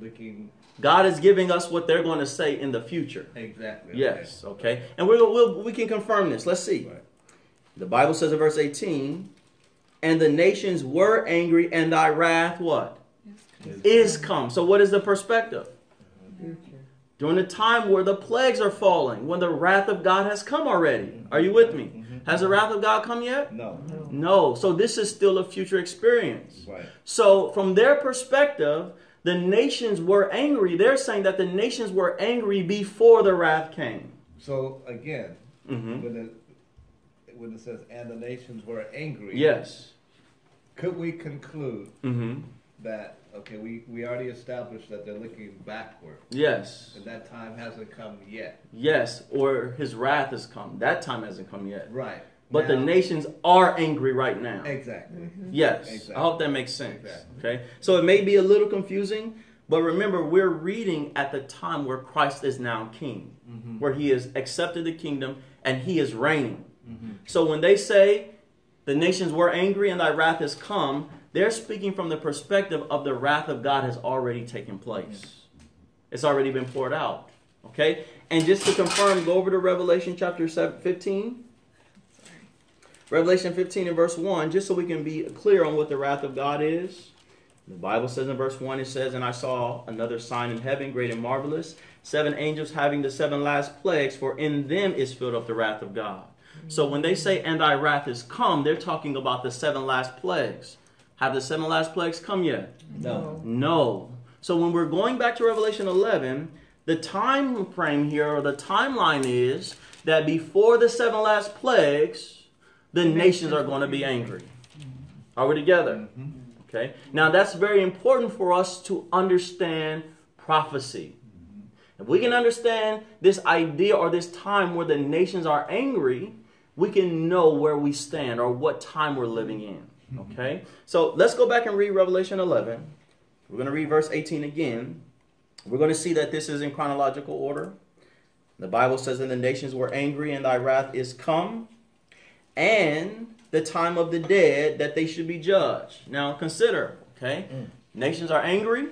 looking. God is giving us what they're going to say in the future. Exactly. Yes, okay? Okay. And we can confirm this. Let's see. Right. The Bible says in verse 18, and the nations were angry, and thy wrath, what? Is come. So what is the perspective? During the time where the plagues are falling, when the wrath of God has come already. Are you with me? Has the wrath of God come yet? No. No. So this is still a future experience. Right. So from their perspective, the nations were angry. They're saying that the nations were angry before the wrath came. So again, when it says, and the nations were angry. Yes. Could we conclude that, okay, we already established that they're looking backward. Yes. And that time hasn't come yet. Yes, or his wrath has come. That time hasn't come yet. Right. But now, the nations are angry right now. Exactly. Yes. Exactly. I hope that makes sense. Exactly. Okay. So it may be a little confusing, but remember, we're reading at the time where Christ is now king, where he has accepted the kingdom and he is reigning. So when they say, the nations were angry and thy wrath has come, they're speaking from the perspective of the wrath of God has already taken place. It's already been poured out. Okay? And just to confirm, go over to Revelation chapter 15. Revelation 15 and verse 1, just so we can be clear on what the wrath of God is. The Bible says in verse 1, it says, and I saw another sign in heaven, great and marvelous, seven angels having the seven last plagues, for in them is filled up the wrath of God. So when they say, and thy wrath is come, they're talking about the seven last plagues. Have the seven last plagues come yet? No. No. So when we're going back to Revelation 11, the time frame here, or the timeline, is that before the seven last plagues, the nations are going to be angry. Are we together? Okay. Now that's very important for us to understand prophecy. If we can understand this idea or this time where the nations are angry, we can know where we stand or what time we're living in. Okay? So let's go back and read Revelation 11. We're going to read verse 18 again. We're going to see that this is in chronological order. The Bible says, "And the nations were angry, and thy wrath is come, and the time of the dead, that they should be judged." Now consider, okay? Nations are angry,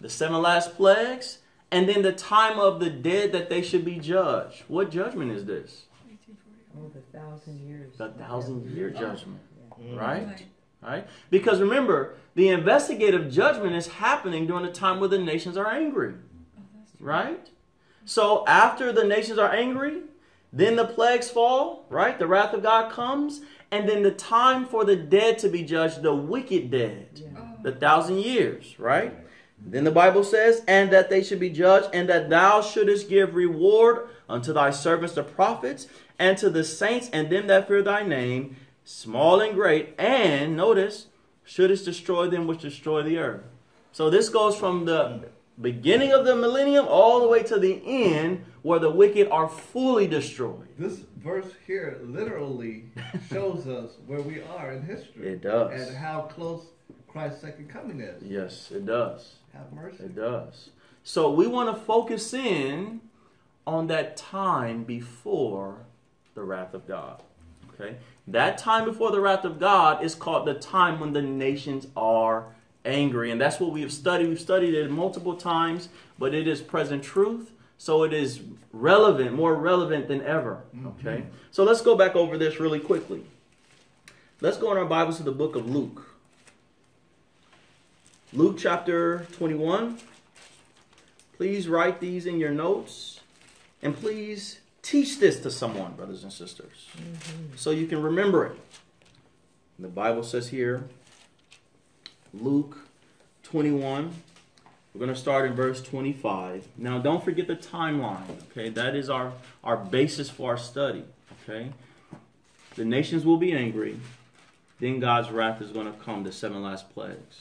the seven last plagues, and then the time of the dead that they should be judged. What judgment is this? Oh, the 1,000 years. The 1,000-year judgment, right? Right? Because remember, the investigative judgment is happening during the time where the nations are angry, right? So after the nations are angry, then the plagues fall, right? The wrath of God comes, and then the time for the dead to be judged, the wicked dead, the 1,000 years, right? Then the Bible says, "And that they should be judged, and that thou shouldest give reward unto thy servants the prophets, and to the saints, and them that fear thy name, small and great, and," notice, "shouldest destroy them which destroy the earth." So this goes from the beginning of the millennium all the way to the end, where the wicked are fully destroyed. This verse here literally shows us where we are in history. It does. And how close Christ's second coming is. Yes, it does. Have mercy. It does. So we want to focus in on that time before the wrath of God. Okay? That time before the wrath of God is called the time when the nations are angry. And that's what we have studied. We've studied it multiple times, but it is present truth. So it is relevant, more relevant than ever. Okay? So let's go back over this really quickly. Let's go in our Bibles to the book of Luke. Luke chapter 21. Please write these in your notes. And please teach this to someone, brothers and sisters, so you can remember it. And the Bible says here, Luke 21. We're going to start in verse 25. Now, don't forget the timeline, okay? That is our basis for our study, okay? The nations will be angry. Then God's wrath is going to come, the seven last plagues.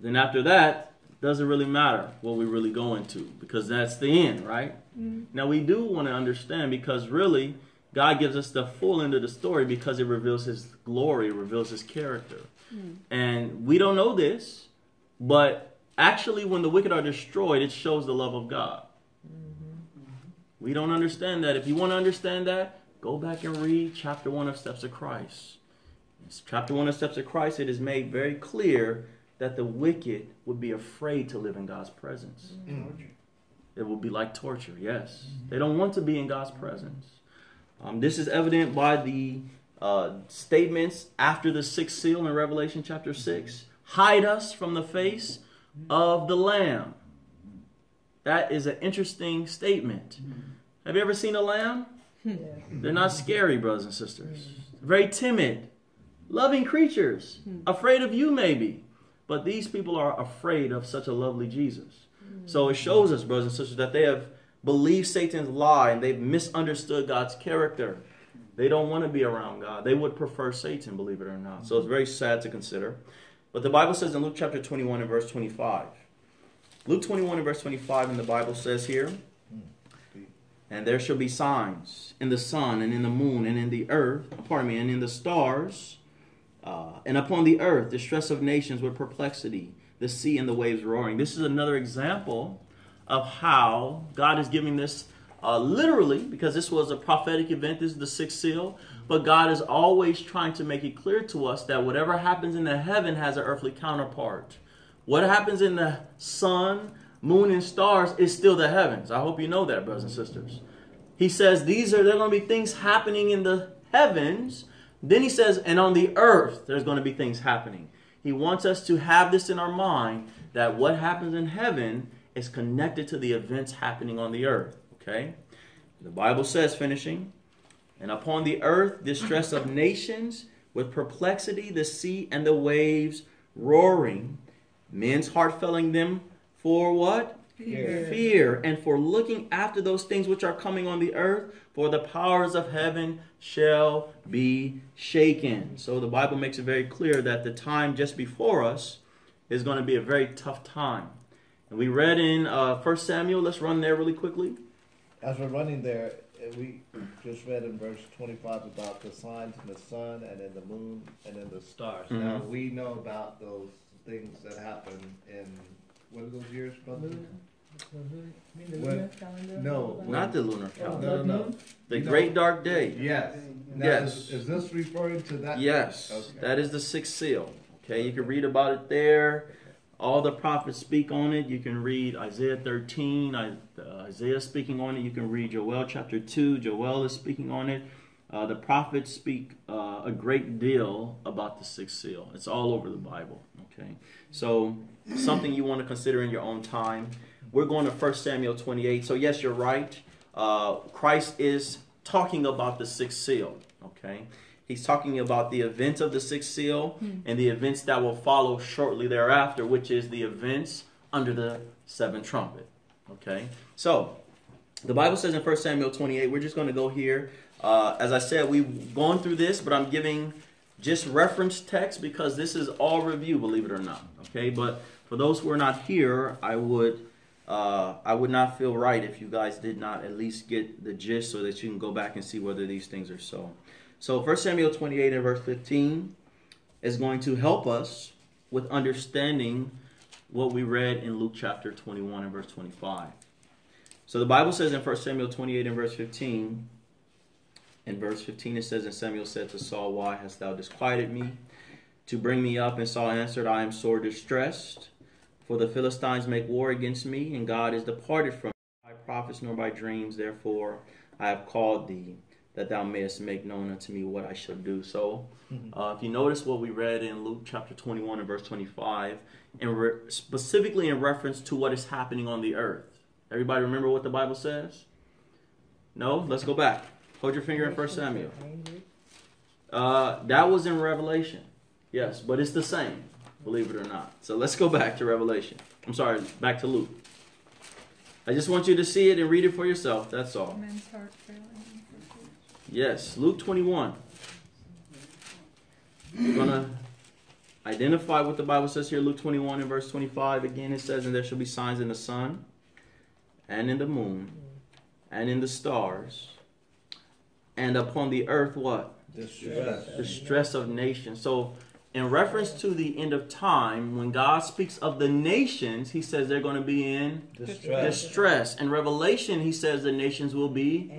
Then after that, it doesn't really matter what we really go into, because that's the end, right? Now, we do want to understand, because really, God gives us the full end of the story because it reveals his glory, it reveals his character. And we don't know this, but actually, when the wicked are destroyed, it shows the love of God. We don't understand that. If you want to understand that, go back and read chapter 1 of Steps of Christ. It's chapter 1 of Steps of Christ. It is made very clear that the wicked would be afraid to live in God's presence. It will be like torture, yes. They don't want to be in God's presence. This is evident by the statements after the sixth seal in Revelation chapter 6. "Hide us from the face of the Lamb." That is an interesting statement. Have you ever seen a lamb? They're not scary, brothers and sisters. Very timid, loving creatures, afraid of you maybe. But these people are afraid of such a lovely Jesus. So it shows us, brothers and sisters, that they have believed Satan's lie and they've misunderstood God's character. They don't want to be around God. They would prefer Satan, believe it or not. So it's very sad to consider. But the Bible says in Luke chapter 21 and verse 25. Luke 21 and verse 25, and the Bible says here, "And there shall be signs in the sun and in the moon and in the earth," and in the stars, "and upon the earth, distress of nations with perplexity, the sea and the waves roaring." This is another example of how God is giving this literally, because this was a prophetic event. This is the sixth seal. But God is always trying to make it clear to us that whatever happens in the heaven has an earthly counterpart. What happens in the sun, moon, and stars is still the heavens. I hope you know that, brothers and sisters. He says there are going to be things happening in the heavens. Then he says, and on the earth, there's going to be things happening. He wants us to have this in our mind, that what happens in heaven is connected to the events happening on the earth. Okay? The Bible says, finishing, "And upon the earth, distress of nations with perplexity, the sea and the waves roaring. Men's heart failing them for" what? "Fear. Fear, and for looking after those things which are coming on the earth, for the powers of heaven shall be shaken." So the Bible makes it very clear that the time just before us is going to be a very tough time. And we read in 1 Samuel. Let's run there really quickly. As we're running there, we just read in verse 25 about the signs in the sun and in the moon and in the stars. Mm-hmm. Now, we know about those things that happened in, what are those years, brother? No, not the lunar calendar. No. The great dark day. Yes. Now, yes. Is this referring to that? Yes. Okay. That is the sixth seal. Okay, you can read about it there. All the prophets speak on it. You can read Isaiah 13, Isaiah speaking on it. You can read Joel chapter 2. Joel is speaking on it. The prophets speak a great deal about the sixth seal. It's all over the Bible. Okay, so something you want to consider in your own time. We're going to 1 Samuel 28. So yes, you're right. Christ is talking about the sixth seal. Okay. He's talking about the events of the sixth seal and the events that will follow shortly thereafter, which is the events under the seventh trumpet. Okay, so the Bible says in 1 Samuel 28, we're just going to go here. As I said, we've gone through this, but I'm giving just reference text because this is all review, believe it or not. Okay, but for those who are not here, I would not feel right if you guys did not at least get the gist so that you can go back and see whether these things are so. So 1 Samuel 28 and verse 15 is going to help us with understanding what we read in Luke chapter 21 and verse 25. So the Bible says in 1 Samuel 28 and verse 15, in verse 15 it says, "And Samuel said to Saul, Why hast thou disquieted me to bring me up? And Saul answered, I am sore distressed, for the Philistines make war against me, and God is departed from me by prophets nor by dreams. Therefore I have called thee, that thou mayest make known unto me what I shall do." So if you notice what we read in Luke chapter 21 and verse 25, and specifically in reference to what is happening on the earth. Everybody remember what the Bible says? No? Let's go back. Hold your finger in 1 Samuel. That was in Revelation. Yes, but it's the same, believe it or not. So let's go back to Revelation. I'm sorry, back to Luke. I just want you to see it and read it for yourself. That's all. Men's heart failing. Yes, Luke 21. We're going to identify what the Bible says here. Luke 21 and verse 25. Again, it says, "And there shall be signs in the sun, and in the moon, and in the stars, and upon the earth," what? Distress. Distress of nations. So, in reference to the end of time, when God speaks of the nations, he says they're going to be in distress. In Revelation, he says the nations will be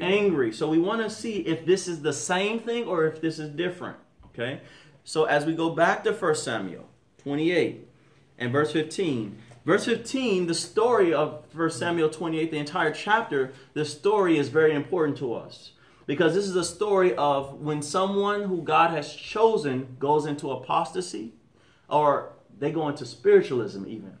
angry. So we want to see if this is the same thing or if this is different. Okay? So as we go back to 1 Samuel 28 and verse 15. Verse 15, the story of 1 Samuel 28, the entire chapter, the story is very important to us. Because this is a story of when someone who God has chosen goes into apostasy, or they go into spiritualism even.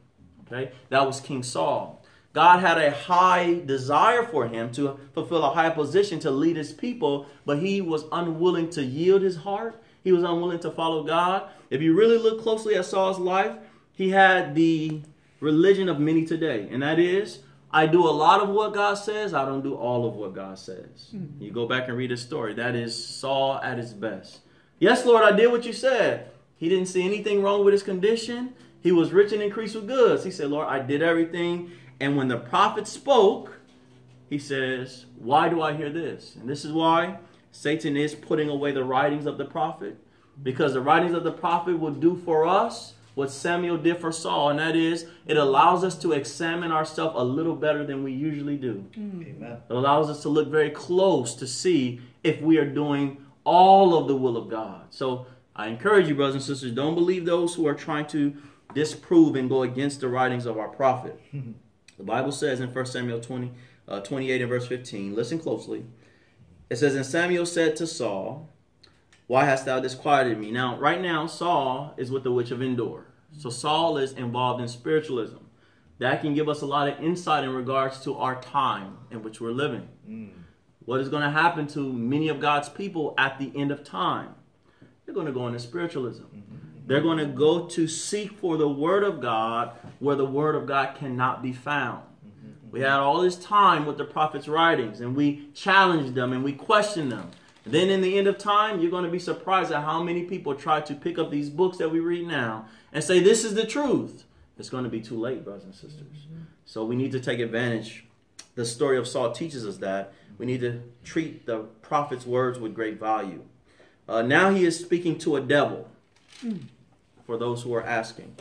Okay, that was King Saul. God had a high desire for him to fulfill a high position to lead his people, but he was unwilling to yield his heart. He was unwilling to follow God. If you really look closely at Saul's life, he had the religion of many today, and that is, I do a lot of what God says. I don't do all of what God says. You go back and read his story. That is Saul at his best. Yes, Lord, I did what you said. He didn't see anything wrong with his condition. He was rich and increased with goods. He said, Lord, I did everything. And when the prophet spoke, he says, why do I hear this? And this is why Satan is putting away the writings of the prophet, because the writings of the prophet will do for us what Samuel did for Saul, and that is, it allows us to examine ourselves a little better than we usually do. Amen. It allows us to look very close to see if we are doing all of the will of God. So I encourage you, brothers and sisters, don't believe those who are trying to disprove and go against the writings of our prophet. The Bible says in 1 Samuel 28 and verse 15, listen closely. It says, "And Samuel said to Saul, Why hast thou disquieted me?" Now, right now, Saul is with the witch of Endor. So Saul is involved in spiritualism. That can give us a lot of insight in regards to our time in which we're living. What is going to happen to many of God's people at the end of time? They're going to go into spiritualism. They're going to go to seek for the word of God where the word of God cannot be found. We had all this time with the prophets' writings, and we challenged them and we questioned them. Then in the end of time, you're going to be surprised at how many people try to pick up these books that we read now and say, this is the truth. it's going to be too late, brothers and sisters. So we need to take advantage. The story of Saul teaches us that. We need to treat the prophet's words with great value. Now he is speaking to a devil, for those who are asking.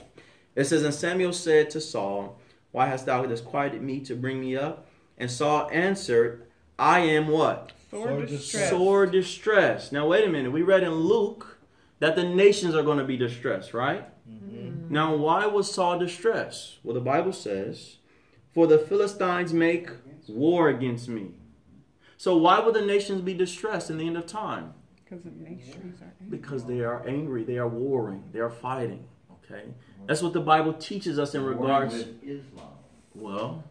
It says, and Samuel said to Saul, why hast thou disquieted me to bring me up? And Saul answered, I am what? Sore distressed. Sore distressed. Now, wait a minute. We read in Luke that the nations are going to be distressed, right? Mm-hmm. Now, why was Saul distressed? Well, the Bible says, for the Philistines make war against me. So why would the nations be distressed in the end of time? Because the nations are angry. Because they are angry. They are warring. They are fighting. Okay? That's what the Bible teaches us in regards to Islam. Well,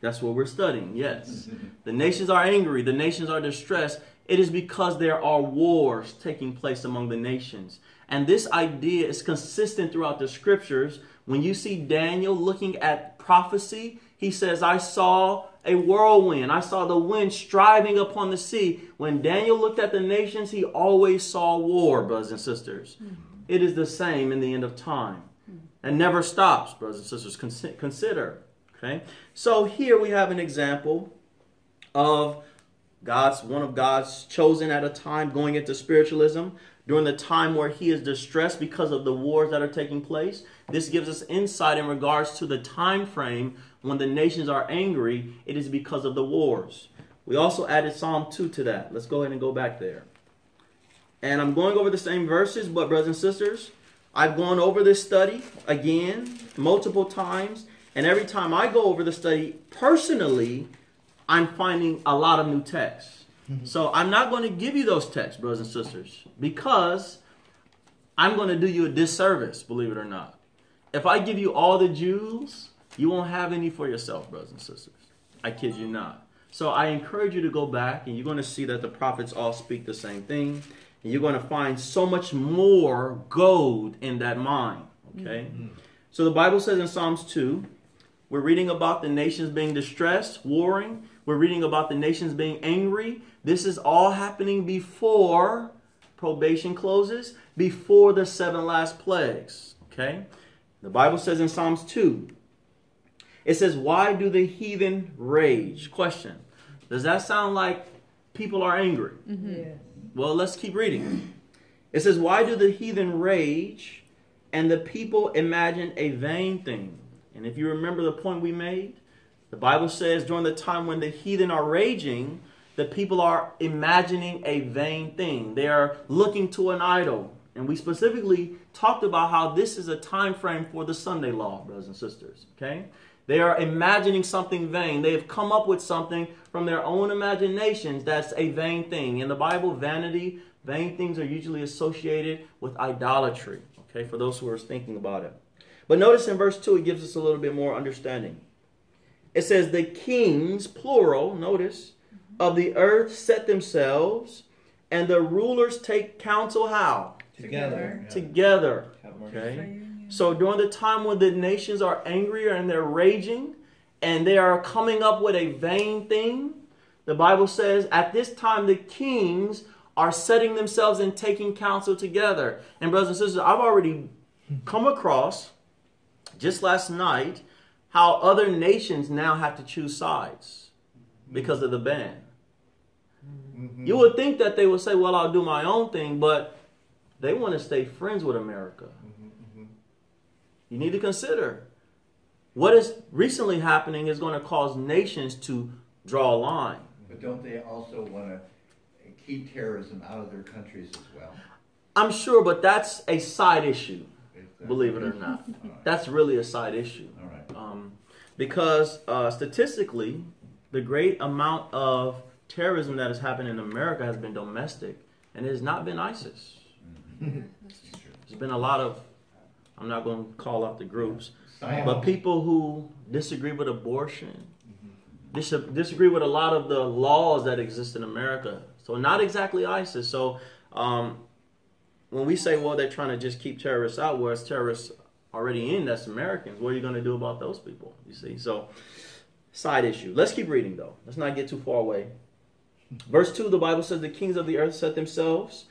that's what we're studying, yes. The nations are angry. The nations are distressed. It is because there are wars taking place among the nations. And this idea is consistent throughout the scriptures. When you see Daniel looking at prophecy, he says, I saw a whirlwind. I saw the wind striving upon the sea. When Daniel looked at the nations, he always saw war, brothers and sisters. It is the same in the end of time. And never stops, brothers and sisters. Consider. Okay? So here we have an example of one of God's chosen at a time going into spiritualism during the time where he is distressed because of the wars that are taking place. This gives us insight in regards to the time frame when the nations are angry. It is because of the wars. We also added Psalm 2 to that. Let's go ahead and go back there. And I'm going over the same verses, but brothers and sisters, I've gone over this study again multiple times. And every time I go over the study, personally, I'm finding a lot of new texts. So I'm not going to give you those texts, brothers and sisters, because I'm going to do you a disservice, believe it or not. If I give you all the Jews, you won't have any for yourself, brothers and sisters. I kid you not. So I encourage you to go back, and you're going to see that the prophets all speak the same thing. And you're going to find so much more gold in that mine, okay? So the Bible says in Psalms 2, we're reading about the nations being distressed, warring. We're reading about the nations being angry. This is all happening before probation closes, before the 7 last plagues. Okay? The Bible says in Psalms 2, it says, why do the heathen rage? Question. Does that sound like people are angry? Yes. Well, let's keep reading. It says, why do the heathen rage and the people imagine a vain thing? And if you remember the point we made, the Bible says during the time when the heathen are raging, the people are imagining a vain thing. They are looking to an idol. And we specifically talked about how this is a time frame for the Sunday law, brothers and sisters. Okay? They are imagining something vain. They have come up with something from their own imaginations that's a vain thing. In the Bible, vanity, vain things are usually associated with idolatry. Okay? For those who are thinking about it. But notice in verse 2, it gives us a little bit more understanding. It says, the kings, plural, notice, of the earth set themselves, and the rulers take counsel how? Together. Together. Okay? So during the time when the nations are angrier and they're raging, and they are coming up with a vain thing, the Bible says, at this time the kings are setting themselves and taking counsel together. And brothers and sisters, I've already come across, just last night, how other nations now have to choose sides because of the ban. You would think that they would say, well, I'll do my own thing, but they want to stay friends with America. You need to consider what is recently happening is going to cause nations to draw a line. But don't they also want to keep terrorism out of their countries as well? I'm sure, but that's a side issue. Believe it or not. Right. That's really a side issue. All right. Because statistically, the great amount of terrorism that has happened in America has been domestic, and it has not been ISIS. There's been a lot of, I'm not going to call out the groups, but people who disagree with abortion, disagree with a lot of the laws that exist in America. So not exactly ISIS. So when we say, well, they're trying to just keep terrorists out, whereas terrorists already in, that's Americans. What are you going to do about those people? You see? So, side issue. Let's keep reading, though. Let's not get too far away. Verse 2, the Bible says, the kings of the earth set themselves,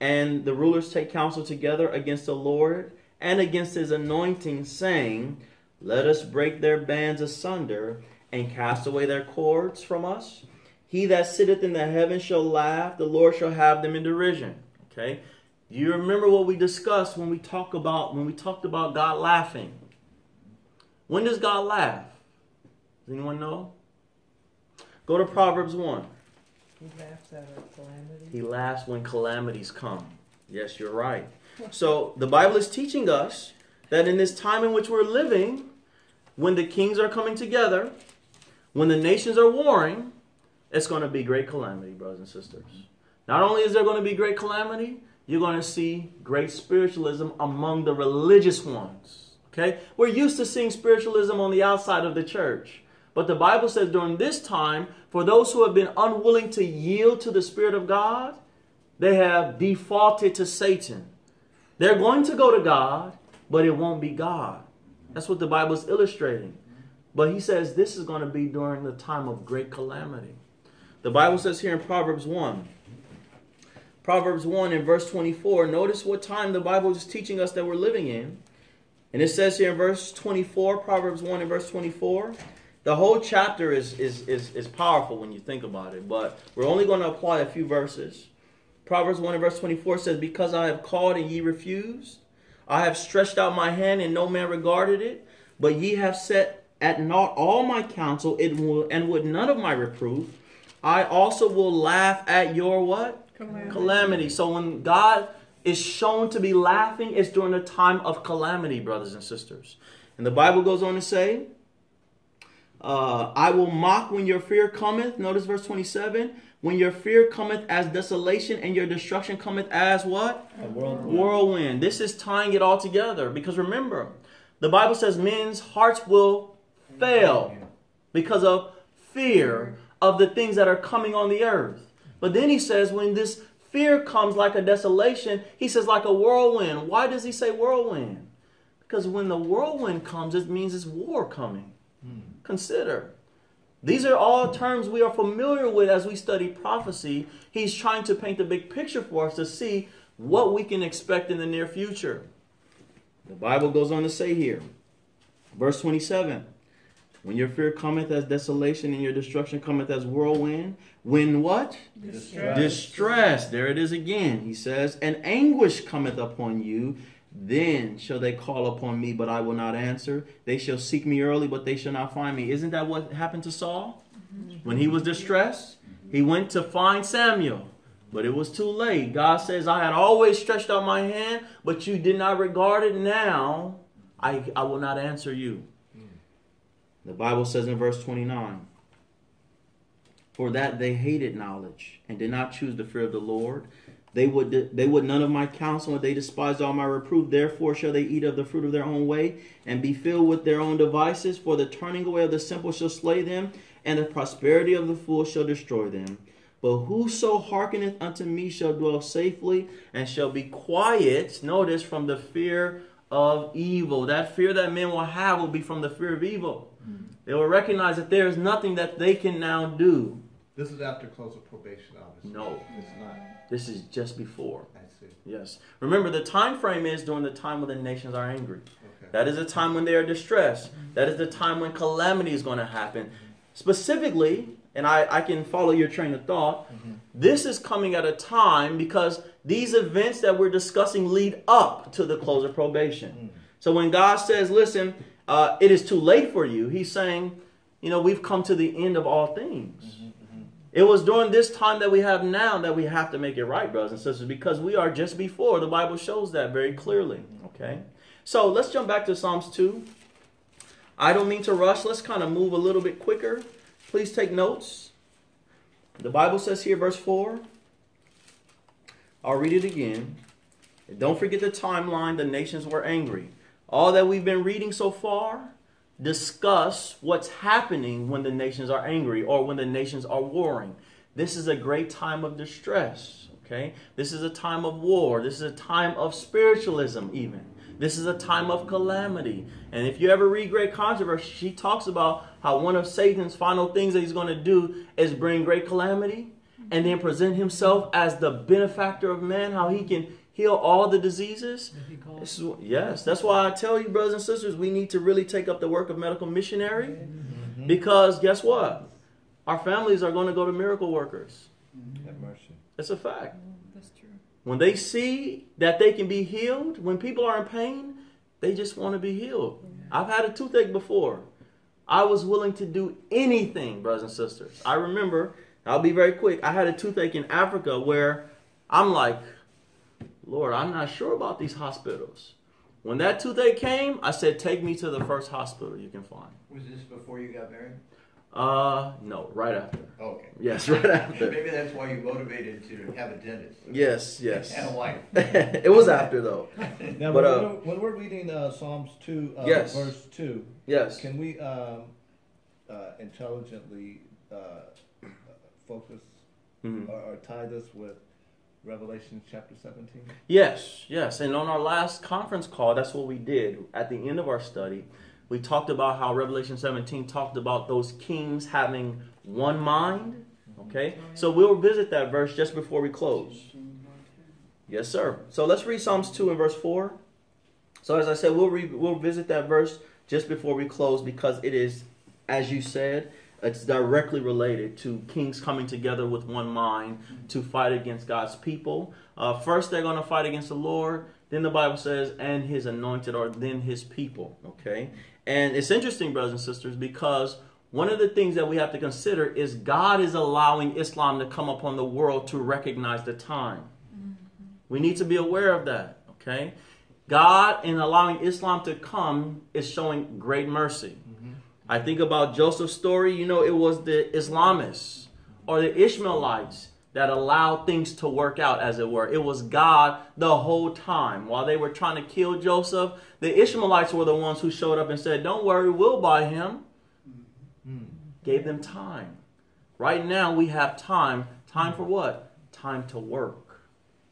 and the rulers take counsel together against the Lord and against his anointing, saying, Let us break their bands asunder, and cast away their cords from us. He that sitteth in the heavens shall laugh, the Lord shall have them in derision. Okay? You remember what we discussed when we talked about God laughing. When does God laugh? Does anyone know? Go to Proverbs 1. He laughs at our calamities. He laughs when calamities come. Yes, you're right. So the Bible is teaching us that in this time in which we're living, when the kings are coming together, when the nations are warring, it's going to be great calamity, brothers and sisters. Not only is there going to be great calamity, you're going to see great spiritualism among the religious ones. Okay? We're used to seeing spiritualism on the outside of the church. But the Bible says during this time, for those who have been unwilling to yield to the Spirit of God, they have defaulted to Satan. They're going to go to God, but it won't be God. That's what the Bible is illustrating. But he says this is going to be during the time of great calamity. The Bible says here in Proverbs 1, Proverbs 1 and verse 24, notice what time the Bible is teaching us that we're living in. And it says here in verse 24, Proverbs 1 and verse 24, the whole chapter is powerful when you think about it, but we're only going to apply a few verses. Proverbs 1 and verse 24 says, because I have called and ye refused, I have stretched out my hand and no man regarded it, but ye have set at naught all my counsel, and would none of my reproof. I also will laugh at your what? Calamity. So when God is shown to be laughing, it's during a time of calamity, brothers and sisters. And the Bible goes on to say, I will mock when your fear cometh. Notice verse 27. When your fear cometh as desolation, and your destruction cometh as what? A whirlwind. Whirlwind. This is tying it all together. Because remember, the Bible says men's hearts will fail because of fear of the things that are coming on the earth. But then he says when this fear comes like a desolation, he says like a whirlwind. Why does he say whirlwind? Because when the whirlwind comes, it means it's war coming. Consider. These are all terms we are familiar with as we study prophecy. He's trying to paint the big picture for us to see what we can expect in the near future. The Bible goes on to say here, verse 27, when your fear cometh as desolation and your destruction cometh as whirlwind, when what? Distress. Distress. There it is again. He says, and anguish cometh upon you. Then shall they call upon me, but I will not answer. They shall seek me early, but they shall not find me. Isn't that what happened to Saul? When he was distressed, he went to find Samuel, but it was too late. God says, I had always stretched out my hand, but you did not regard it. Now I will not answer you. The Bible says in verse 29, for that they hated knowledge and did not choose the fear of the Lord. They would none of my counsel, and they despised all my reproof. Therefore shall they eat of the fruit of their own way, and be filled with their own devices. For the turning away of the simple shall slay them, and the prosperity of the fool shall destroy them. But whoso hearkeneth unto me shall dwell safely, and shall be quiet, notice, from the fear of evil. That fear that men will have will be from the fear of evil. They will recognize that there is nothing that they can now do. This is after close of probation, obviously. No. It's not. This is just before. I see. Yes. Remember, the time frame is during the time when the nations are angry. Okay. That is the time when they are distressed. That is the time when calamity is going to happen. Specifically, and I can follow your train of thought, this is coming at a time because these events that we're discussing lead up to the close of probation. So when God says, listen, it is too late for you, he's saying, you know, we've come to the end of all things. It was during this time that we have now that we have to make it right, brothers and sisters, because we are just before. The Bible shows that very clearly, okay? So let's jump back to Psalms 2. I don't mean to rush. Let's kind of move a little bit quicker. Please take notes. The Bible says here, verse 4. I'll read it again. And don't forget the timeline. The nations were angry. All that we've been reading so far discuss what's happening when the nations are angry or when the nations are warring. This is a great time of distress, okay? This is a time of war. This is a time of spiritualism even. This is a time of calamity. And if you ever read Great Controversy, she talks about how one of Satan's final things that he's going to do is bring great calamity and then present himself as the benefactor of man, how he can heal all the diseases? This is, yes, that's why I tell you, brothers and sisters, we need to really take up the work of medical missionary. Mm-hmm. Because guess what? Our families are going to go to miracle workers. Mm-hmm. Have mercy. It's a fact. Oh, that's true. When they see that they can be healed, when people are in pain, they just want to be healed. Yeah. I've had a toothache before. I was willing to do anything, brothers and sisters. I remember, I'll be very quick, I had a toothache in Africa where I'm like, Lord, I'm not sure about these hospitals. When that toothache came, I said, take me to the first hospital you can find. Was this before you got married? No, right after. Oh, okay. Yes, right after. Maybe that's why you motivated to have a dentist. Yes, yes. And a wife. It was after, though. Now, but, when we're reading Psalms 2, yes. verse 2, yes. Can we intelligently focus mm-hmm. or tie this with Revelation chapter 17? Yes, yes. And on our last conference call, that's what we did at the end of our study. We talked about how Revelation 17 talked about those kings having one mind. Okay? So we'll revisit that verse just before we close. Yes, sir. So let's read Psalms 2 and verse 4. So as I said, we'll revisit that verse just before we close because it is, as you said, it's directly related to kings coming together with one mind to fight against God's people. First, they're going to fight against the Lord. Then the Bible says, and his anointed, or then his people. Okay? And it's interesting, brothers and sisters, because one of the things that we have to consider is God is allowing Islam to come upon the world to recognize the time. Mm-hmm. We need to be aware of that, okay? God, in allowing Islam to come, is showing great mercy. Mm-hmm. I think about Joseph's story. You know, it was the Islamists or the Ishmaelites that allowed things to work out, as it were. It was God the whole time. While they were trying to kill Joseph, the Ishmaelites were the ones who showed up and said, don't worry, we'll buy him. Mm-hmm. Gave them time. Right now we have time. Time for what? Time to work.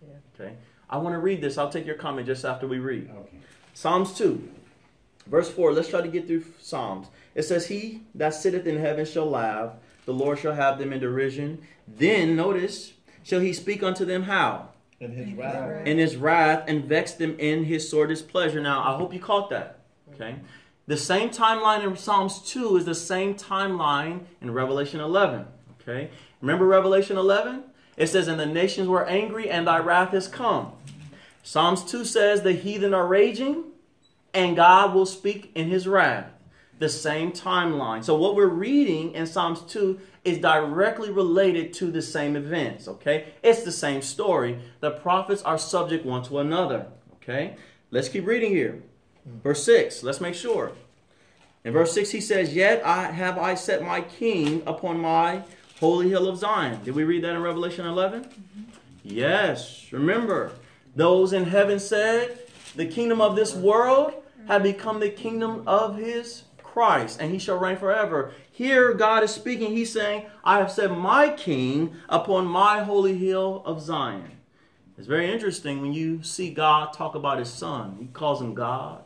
Yeah. Okay. I want to read this. I'll take your comment just after we read. Okay. Psalms 2, verse 4. Let's try to get through Psalms. It says, he that sitteth in heaven shall laugh. The Lord shall have them in derision. Then, notice, shall he speak unto them how? In his wrath. In his wrath, and vex them in his sore displeasure. Now, I hope you caught that. Okay? The same timeline in Psalms 2 is the same timeline in Revelation 11. Okay? Remember Revelation 11? It says, and the nations were angry, and thy wrath is come. Psalms 2 says, the heathen are raging, and God will speak in his wrath. The same timeline. So what we're reading in Psalms 2 is directly related to the same events, okay? It's the same story. The prophets are subject one to another, okay? Let's keep reading here. Verse 6, let's make sure. In verse 6 he says, yet I have set my king upon my holy hill of Zion. Did we read that in Revelation 11? Mm-hmm. Yes. Remember, those in heaven said, the kingdom of this world had become the kingdom of his Christ, and he shall reign forever. Here God is speaking. He's saying, I have set my king upon my holy hill of Zion. It's very interesting when you see God talk about his son. He calls him God,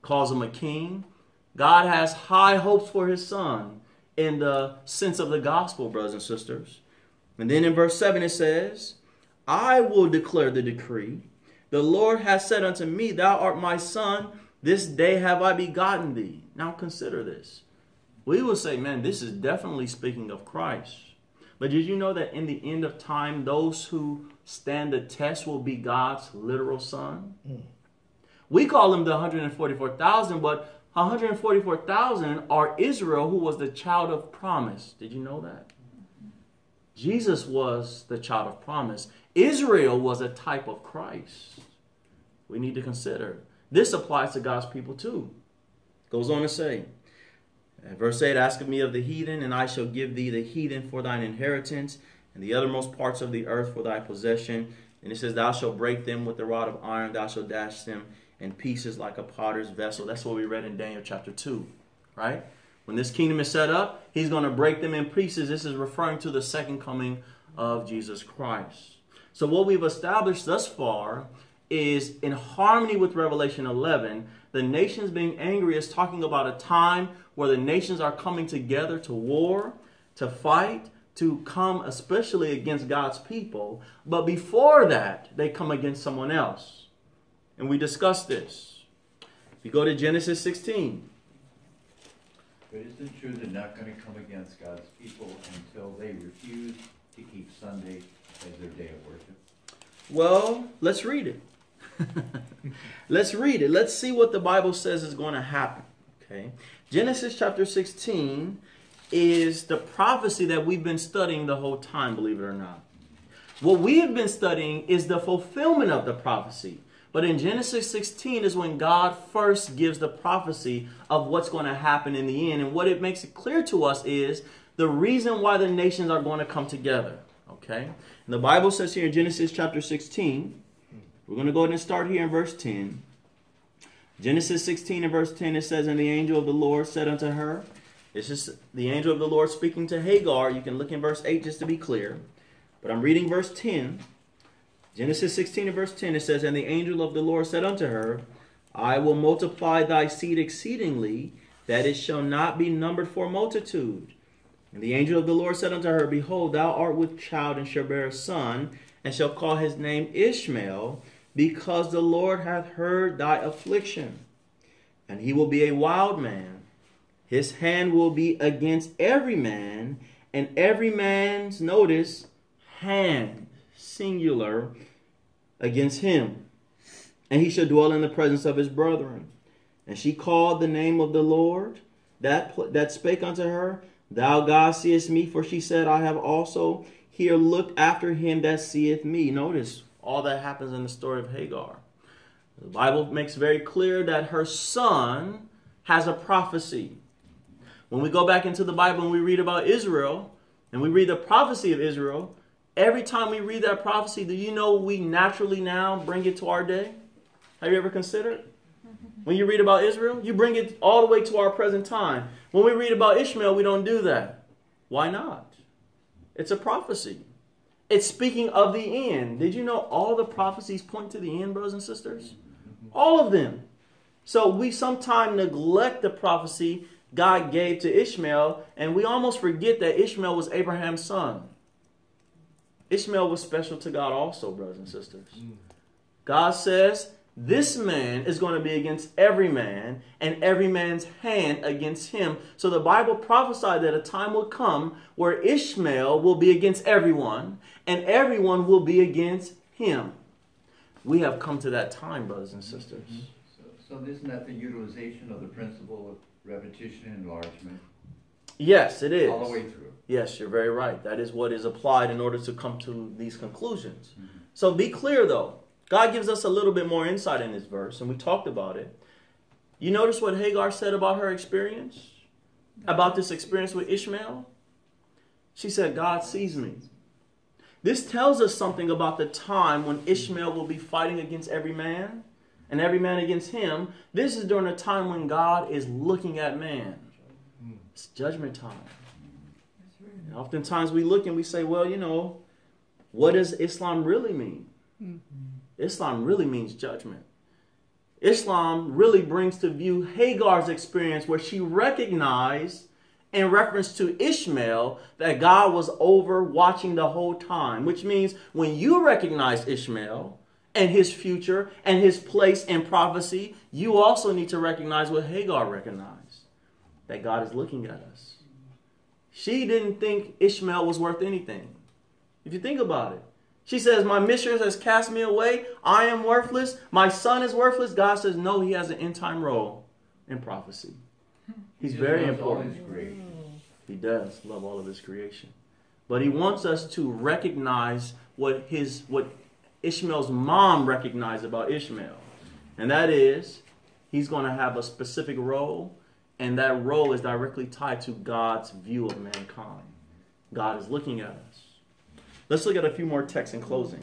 calls him a king. God has high hopes for his son in the sense of the gospel, brothers and sisters. And then in verse 7 it says, I will declare the decree. The Lord hath said unto me, thou art my son. This day have I begotten thee. Now consider this. We will say, man, this is definitely speaking of Christ. But did you know that in the end of time, those who stand the test will be God's literal son? Mm. We call him the 144,000, but 144,000 are Israel, who was the child of promise. Did you know that? Jesus was the child of promise. Israel was a type of Christ. We need to consider. This applies to God's people too. Goes on to say, verse 8, ask of me of the heathen, and I shall give thee the heathen for thine inheritance, and the uttermost parts of the earth for thy possession. And it says, thou shalt break them with the rod of iron, thou shalt dash them in pieces like a potter's vessel. That's what we read in Daniel chapter 2, right? When this kingdom is set up, he's going to break them in pieces. This is referring to the second coming of Jesus Christ. So what we've established thus far is in harmony with Revelation 11. The nations being angry is talking about a time where the nations are coming together to war, to fight, to come especially against God's people. But before that, they come against someone else. And we discussed this. If you go to Genesis 16. But is it true they're not going to come against God's people until they refuse to keep Sunday as their day of worship? Well, let's read it. Let's read it. Let's see what the Bible says is going to happen. Okay, Genesis chapter 16 is the prophecy that we've been studying the whole time, believe it or not. What we have been studying is the fulfillment of the prophecy. But in Genesis 16 is when God first gives the prophecy of what's going to happen in the end. And what it makes it clear to us is the reason why the nations are going to come together. Okay? And the Bible says here in Genesis chapter 16, we're going to go ahead and start here in verse 10. Genesis 16 and verse 10, it says, "And the angel of the Lord said unto her," this is the angel of the Lord speaking to Hagar. You can look in verse 8 just to be clear. But I'm reading verse 10. Genesis 16 and verse 10, it says, "And the angel of the Lord said unto her, I will multiply thy seed exceedingly, that it shall not be numbered for multitude. And the angel of the Lord said unto her, Behold, thou art with child, and shall bear a son, and shall call his name Ishmael, because the Lord hath heard thy affliction. And he will be a wild man. His hand will be against every man, and every man's," notice, "hand," singular, "against him, and he shall dwell in the presence of his brethren. And she called the name of the Lord that spake unto her, Thou God seest me, for she said, I have also here looked after him that seeth me." Notice all that happens in the story of Hagar. The Bible makes very clear that her son has a prophecy. When we go back into the Bible and we read about Israel, and we read the prophecy of Israel, every time we read that prophecy, do you know we naturally now bring it to our day? Have you ever considered? When you read about Israel, you bring it all the way to our present time. When we read about Ishmael, we don't do that. Why not? It's a prophecy. It's speaking of the end. Did you know all the prophecies point to the end, brothers and sisters? All of them. So we sometimes neglect the prophecy God gave to Ishmael, and we almost forget that Ishmael was Abraham's son. Ishmael was special to God also, brothers and sisters. God says, this man is going to be against every man, and every man's hand against him. So the Bible prophesied that a time will come where Ishmael will be against everyone, and everyone will be against him. We have come to that time, brothers and sisters. So isn't that the utilization of the principle of repetition and enlargement? Yes, it is. All the way through. Yes, you're very right. That is what is applied in order to come to these conclusions. So be clear, though. God gives us a little bit more insight in this verse, and we talked about it. You notice what Hagar said about her experience? About this experience with Ishmael? She said, God sees me. This tells us something about the time when Ishmael will be fighting against every man, and every man against him. This is during a time when God is looking at man. It's judgment time. And oftentimes we look and we say, well, you know, what does Islam really mean? Islam really means judgment. Islam really brings to view Hagar's experience, where she recognized in reference to Ishmael that God was over watching the whole time, which means when you recognize Ishmael and his future and his place in prophecy, you also need to recognize what Hagar recognized, that God is looking at us. She didn't think Ishmael was worth anything. If you think about it, she says, my mistress has cast me away. I am worthless. My son is worthless. God says, no, he has an end time role in prophecy. He's very important. He does love all of his creation. But he wants us to recognize what Ishmael's mom recognized about Ishmael. And that is, he's going to have a specific role. And that role is directly tied to God's view of mankind. God is looking at us. Let's look at a few more texts in closing.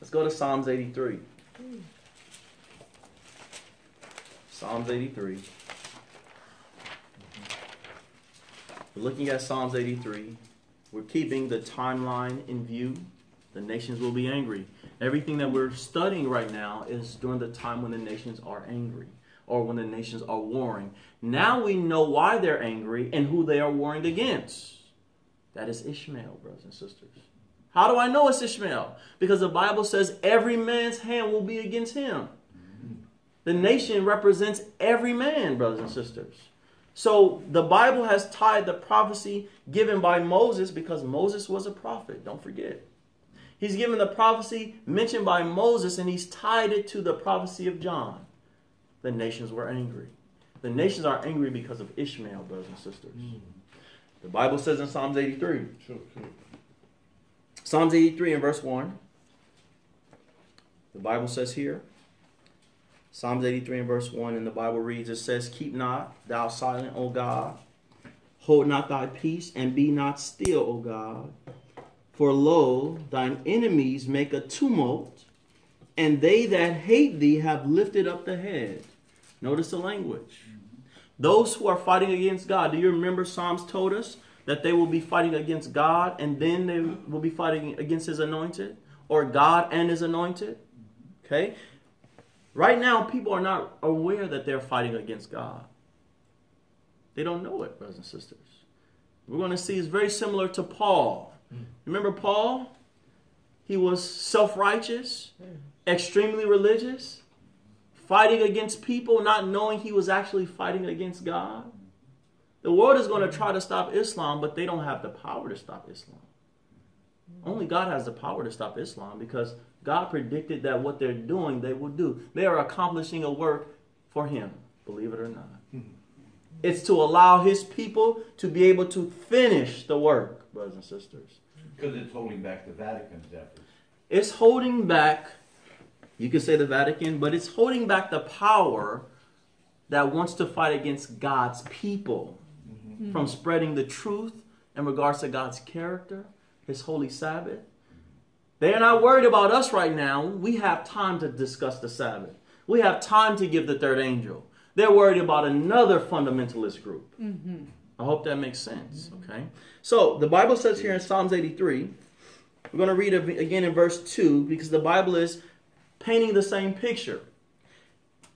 Let's go to Psalms 83. Psalms 83. We're looking at Psalms 83. We're keeping the timeline in view. The nations will be angry. Everything that we're studying right now is during the time when the nations are angry, or when the nations are warring. Now we know why they're angry and who they are warring against. That is Ishmael, brothers and sisters. How do I know it's Ishmael? Because the Bible says every man's hand will be against him. The nation represents every man, brothers and sisters. So the Bible has tied the prophecy given by Moses, because Moses was a prophet. Don't forget. He's given the prophecy mentioned by Moses, and he's tied it to the prophecy of John. The nations were angry. The nations are angry because of Ishmael, brothers and sisters. The Bible says in Psalms 83. Psalms 83 and verse 1. The Bible says here. Psalms 83 and verse 1 in the Bible reads, it says, "Keep not thou silent, O God. Hold not thy peace, and be not still, O God. For lo, thine enemies make a tumult, and they that hate thee have lifted up the head." Notice the language. Those who are fighting against God, do you remember Psalms told us that they will be fighting against God, and then they will be fighting against his anointed, or God and his anointed? Okay? Right now, people are not aware that they're fighting against God. They don't know it, brothers and sisters. We're going to see it's very similar to Paul. Remember Paul? He was self-righteous, extremely religious, fighting against people, not knowing he was actually fighting against God. The world is going to try to stop Islam, but they don't have the power to stop Islam. Only God has the power to stop Islam, because God predicted that what they're doing, they will do. They are accomplishing a work for him, believe it or not. It's to allow his people to be able to finish the work, brothers and sisters. Because it's holding back the Vatican's efforts. It's holding back, you could say the Vatican, but it's holding back the power that wants to fight against God's people from spreading the truth in regards to God's character, his holy Sabbath. They're not worried about us right now. We have time to discuss the Sabbath. We have time to give the third angel. They're worried about another fundamentalist group. I hope that makes sense, okay? So, the Bible says here in Psalms 83, we're going to read again in verse 2, because the Bible is painting the same picture.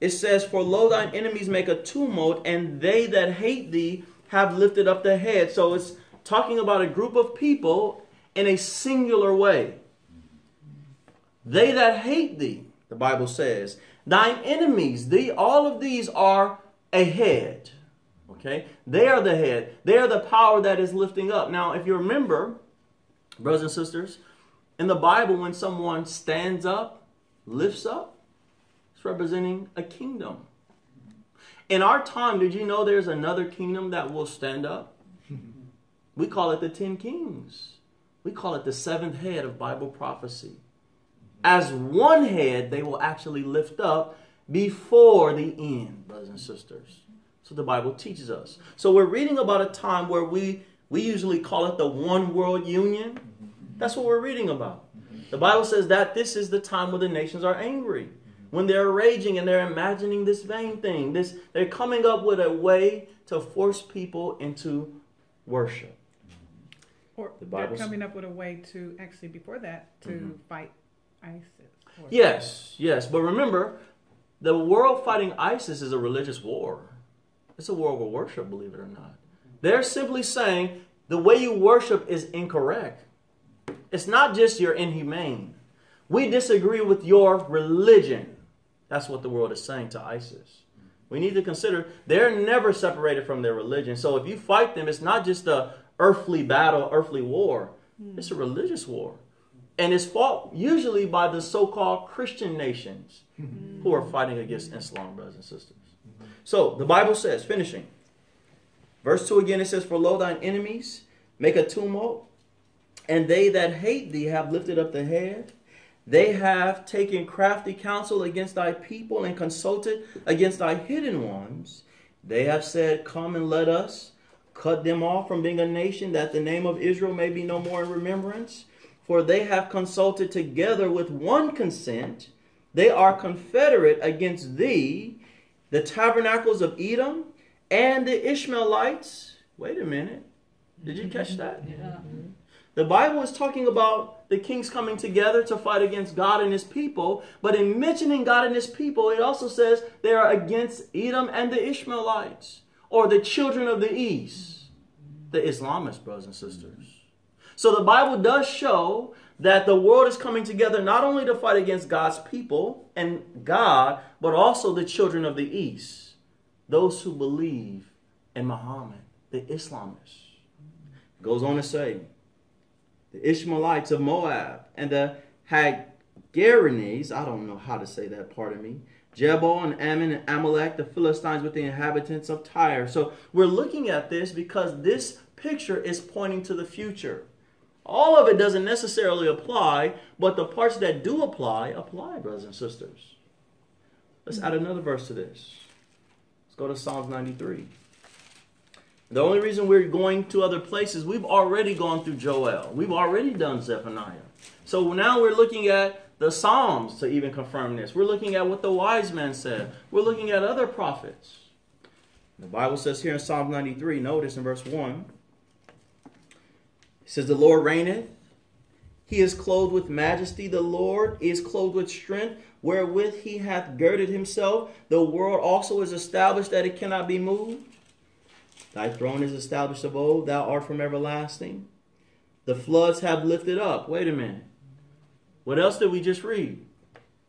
It says, "For lo, thine enemies make a tumult, and they that hate thee have lifted up the head." So, it's talking about a group of people in a singular way. "They that hate thee," the Bible says, "thine enemies," all of these are a head. Okay? They are the head. They are the power that is lifting up. Now, if you remember, brothers and sisters, in the Bible, when someone stands up, lifts up, it's representing a kingdom. In our time, did you know there's another kingdom that will stand up? We call it the 10 Kings. We call it the 7th head of Bible prophecy. As one head, they will actually lift up before the end, brothers and sisters. So the Bible teaches us. So we're reading about a time where we usually call it the one world union. That's what we're reading about. The Bible says that this is the time when the nations are angry, when they're raging and they're imagining this vain thing. They're coming up with a way to force people into worship. Or the Bible's coming up with a way to, actually before that, to fight ISIS. Yes, yes. But remember, the world fighting ISIS is a religious war. It's a world of worship, believe it or not. They're simply saying the way you worship is incorrect. It's not just you're inhumane. We disagree with your religion. That's what the world is saying to ISIS. We need to consider they're never separated from their religion. So if you fight them, it's not just an earthly battle, earthly war. It's a religious war. And it's fought usually by the so-called Christian nations who are fighting against Islam, brothers and sisters. So, the Bible says, finishing, verse 2 again, it says, "For lo, thine enemies make a tumult, and they that hate thee have lifted up the head. They have taken crafty counsel against thy people, and consulted against thy hidden ones. They have said, Come and let us cut them off from being a nation, that the name of Israel may be no more in remembrance. For they have consulted together with one consent. They are confederate against thee, the tabernacles of Edom and the Ishmaelites." Wait a minute. Did you catch that? Yeah. The Bible is talking about the kings coming together to fight against God and his people. But in mentioning God and his people, it also says they are against Edom and the Ishmaelites, or the children of the East, the Islamists, brothers and sisters. So the Bible does show that the world is coming together not only to fight against God's people and God, but also the children of the East, those who believe in Muhammad, the Islamists. It goes on to say, the Ishmaelites of Moab and the Hagarites, I don't know how to say that, pardon me, Jebel and Ammon and Amalek, the Philistines with the inhabitants of Tyre. So we're looking at this because this picture is pointing to the future. All of it doesn't necessarily apply, but the parts that do apply, brothers and sisters. Let's add another verse to this. Let's go to Psalms 93. The only reason we're going to other places, we've already gone through Joel. We've already done Zephaniah. So now we're looking at the Psalms to even confirm this. We're looking at what the wise man said. We're looking at other prophets. The Bible says here in Psalm 93, notice in verse 1, it says, the Lord reigneth. He is clothed with majesty. The Lord is clothed with strength, wherewith he hath girded himself. The world also is established that it cannot be moved. Thy throne is established of old. Thou art from everlasting. The floods have lifted up. Wait a minute. What else did we just read?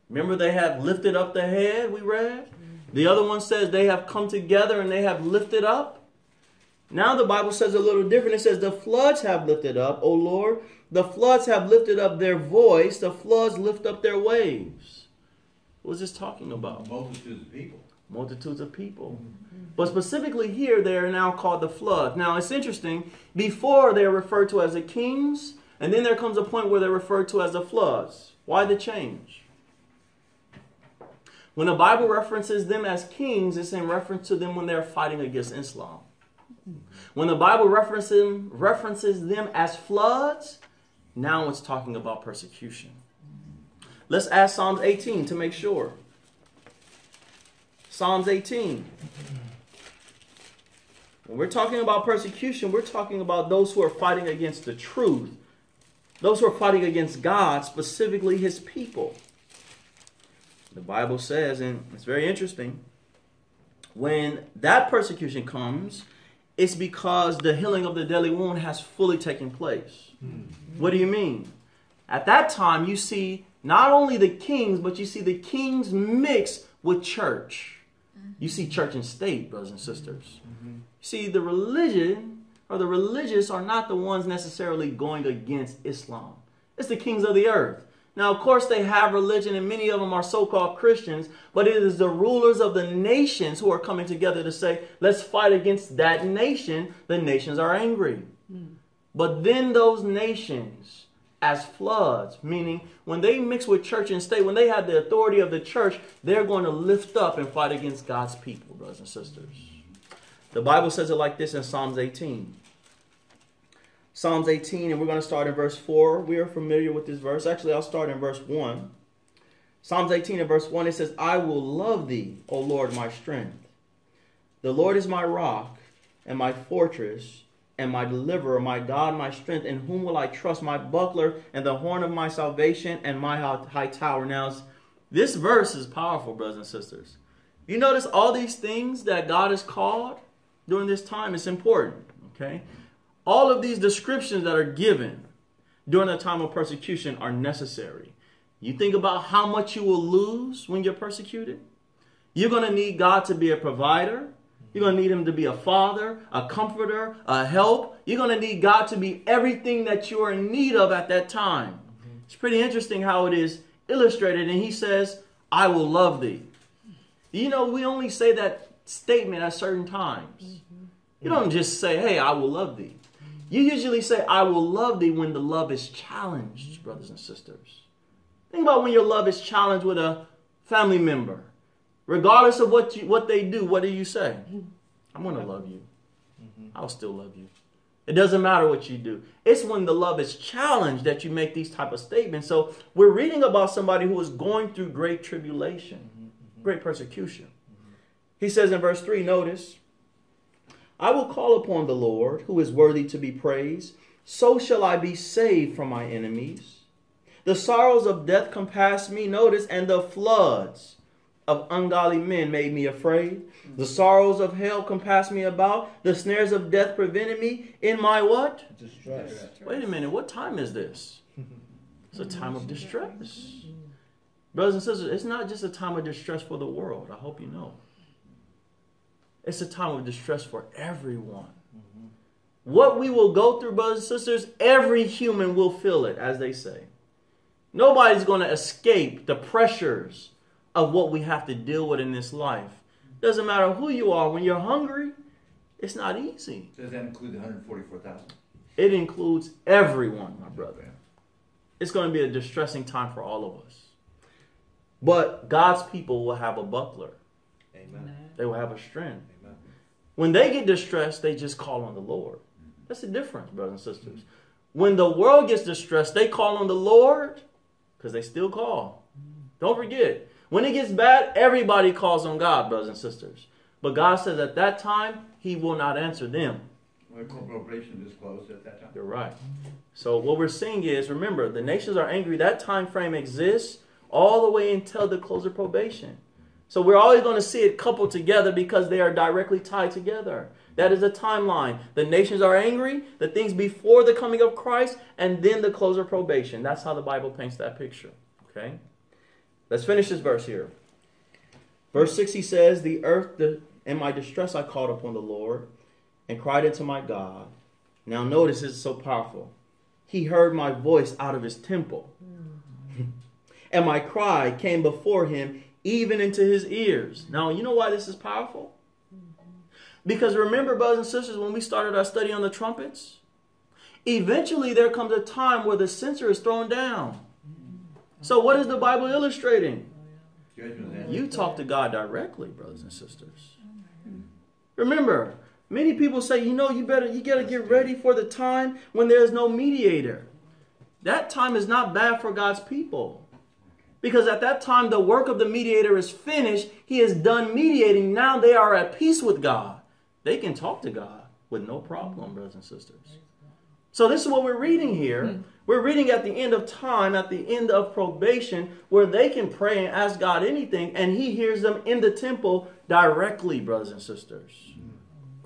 Remember, they have lifted up the head, we read. The other one says they have come together and they have lifted up. Now the Bible says a little different. It says the floods have lifted up, O Lord. The floods have lifted up their voice. The floods lift up their waves. What is this talking about? Multitudes of people. Multitudes of people. Mm-hmm. But specifically here, they are now called the flood. Now it's interesting. Before they are referred to as the kings, and then there comes a point where they're referred to as the floods. Why the change? When the Bible references them as kings, it's in reference to them when they're fighting against Islam. When the Bible references them as floods, now it's talking about persecution. Let's add Psalms 18 to make sure. Psalms 18. When we're talking about persecution, we're talking about those who are fighting against the truth. Those who are fighting against God, specifically his people. The Bible says, and it's very interesting, when that persecution comes, it's because the healing of the deadly wound has fully taken place. Mm-hmm. What do you mean? At that time, you see not only the kings, but you see the kings mixed with church. You see church and state, brothers and sisters. Mm-hmm. You see, the religion or the religious are not the ones necessarily going against Islam. It's the kings of the earth. Now, of course, they have religion, and many of them are so-called Christians, but it is the rulers of the nations who are coming together to say, let's fight against that nation. The nations are angry. Mm. But then those nations, as floods, meaning when they mix with church and state, when they have the authority of the church, they're going to lift up and fight against God's people, brothers and sisters. The Bible says it like this in Psalms 18. Psalms 18, and we're going to start in verse 4. We are familiar with this verse. Actually, I'll start in verse 1. Psalms 18 and verse 1, it says, I will love thee, O Lord, my strength. The Lord is my rock and my fortress and my deliverer, my God, my strength, in whom will I trust, my buckler and the horn of my salvation and my high tower. Now, this verse is powerful, brothers and sisters. You notice all these things that God has called during this time, it's important, okay? All of these descriptions that are given during the time of persecution are necessary. You think about how much you will lose when you're persecuted. You're going to need God to be a provider. You're going to need him to be a father, a comforter, a help. You're going to need God to be everything that you are in need of at that time. It's pretty interesting how it is illustrated. And he says, I will love thee. You know, we only say that statement at certain times. You don't just say, hey, I will love thee. You usually say, I will love thee when the love is challenged, brothers and sisters. Think about when your love is challenged with a family member. Regardless of what they do, what do you say? I'm going to love you. I'll still love you. It doesn't matter what you do. It's when the love is challenged that you make these type of statements. So we're reading about somebody who is going through great tribulation, great persecution. He says in verse 3, notice, I will call upon the Lord, who is worthy to be praised. So shall I be saved from my enemies. The sorrows of death compassed me, notice, and the floods of ungodly men made me afraid. The sorrows of hell compassed me about. The snares of death prevented me in my what? Distress. Wait a minute. What time is this? It's a time of distress. Brothers and sisters, it's not just a time of distress for the world. I hope you know. It's a time of distress for everyone. What we will go through, brothers and sisters, every human will feel it, as they say. Nobody's going to escape the pressures of what we have to deal with in this life. Doesn't matter who you are. When you're hungry, it's not easy. Does that include the 144,000? It includes everyone, my brother. It's going to be a distressing time for all of us. But God's people will have a buckler. Amen. They will have a strength. Amen. When they get distressed, they just call on the Lord. That's the difference, brothers and sisters. When the world gets distressed, they call on the Lord because they still call. Don't forget. When it gets bad, everybody calls on God, brothers and sisters. But God says at that time, he will not answer them. Well, corporation is closed at that time. You're right. So what we're seeing is, remember, the nations are angry. That time frame exists all the way until the close of probation. So we're always going to see it coupled together because they are directly tied together. That is a timeline. The nations are angry, the things before the coming of Christ, and then the close of probation. That's how the Bible paints that picture. Okay? Let's finish this verse here. Verse 6, he says, the earth, in my distress I called upon the Lord and cried unto my God. Now notice this is so powerful. He heard my voice out of his temple. And my cry came before him, even into his ears. Now, you know why this is powerful? Because remember, brothers and sisters, when we started our study on the trumpets, eventually there comes a time where the censer is thrown down. So what is the Bible illustrating? You talk to God directly, brothers and sisters. Remember, many people say, you know, you gotta get ready for the time when there's no mediator. That time is not bad for God's people. Because at that time, the work of the mediator is finished. He is done mediating. Now they are at peace with God. They can talk to God with no problem, brothers and sisters. So this is what we're reading here. We're reading at the end of time, at the end of probation, where they can pray and ask God anything. And he hears them in the temple directly, brothers and sisters.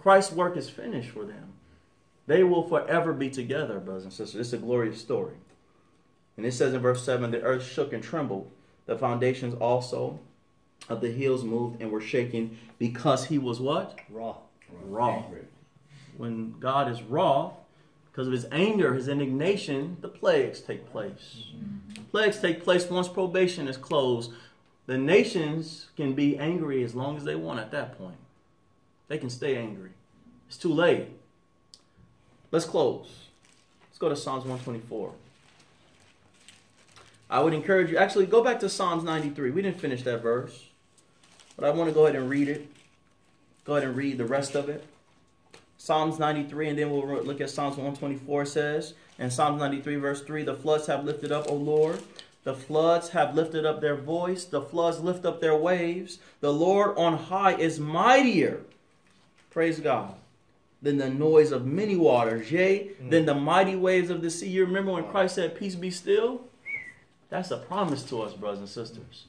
Christ's work is finished for them. They will forever be together, brothers and sisters. It's a glorious story. And it says in verse 7, the earth shook and trembled. The foundations also of the hills moved and were shaken because he was what? Wroth. Wroth. When God is wroth, because of his anger, his indignation, the plagues take place. Plagues take place once probation is closed. The nations can be angry as long as they want at that point. They can stay angry. It's too late. Let's close. Let's go to Psalms 124. I would encourage you, actually go back to Psalms 93. We didn't finish that verse, but I want to go ahead and read it. Go ahead and read the rest of it. Psalms 93, and then we'll look at Psalms 124 says, and Psalms 93 verse 3, the floods have lifted up, O Lord. The floods have lifted up their voice. The floods lift up their waves. The Lord on high is mightier, praise God, than the noise of many waters, yea, than the mighty waves of the sea. You remember when Christ said, peace be still? That's a promise to us, brothers and sisters.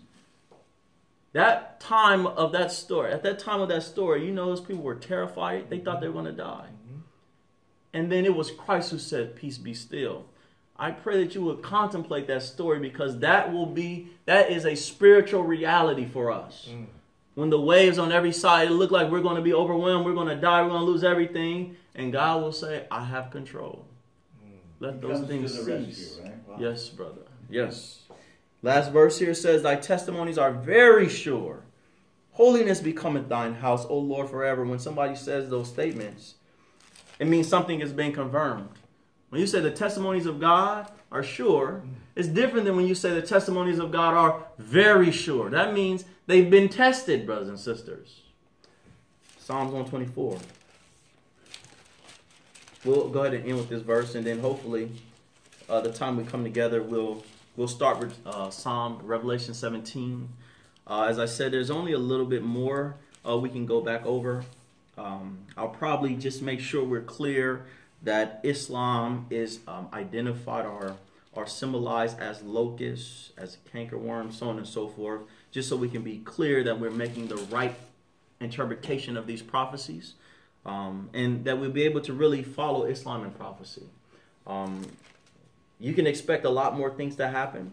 That time of that story, at that time of that story, you know, those people were terrified. They thought they were going to die. And then it was Christ who said, peace be still. I pray that you would contemplate that story because that is a spiritual reality for us. When the waves on every side, it looked like we're going to be overwhelmed. We're going to die. We're going to lose everything. And God will say, I have control. Let those things cease. Rescue, right? Wow. Yes, brother. Yes. Last verse here says, thy testimonies are very sure. Holiness becometh thine house, O Lord, forever. When somebody says those statements, it means something is being confirmed. When you say the testimonies of God are sure, it's different than when you say the testimonies of God are very sure. That means they've been tested, brothers and sisters. Psalms 124. We'll go ahead and end with this verse, and then hopefully the time we come together, we'll start with Revelation 17. As I said, there's only a little bit more we can go back over. I'll probably just make sure we're clear that Islam is identified or symbolized as locusts, as cankerworms, so on and so forth. just so we can be clear that we're making the right interpretation of these prophecies, and that we'll be able to really follow Islam and prophecy. You can expect a lot more things to happen,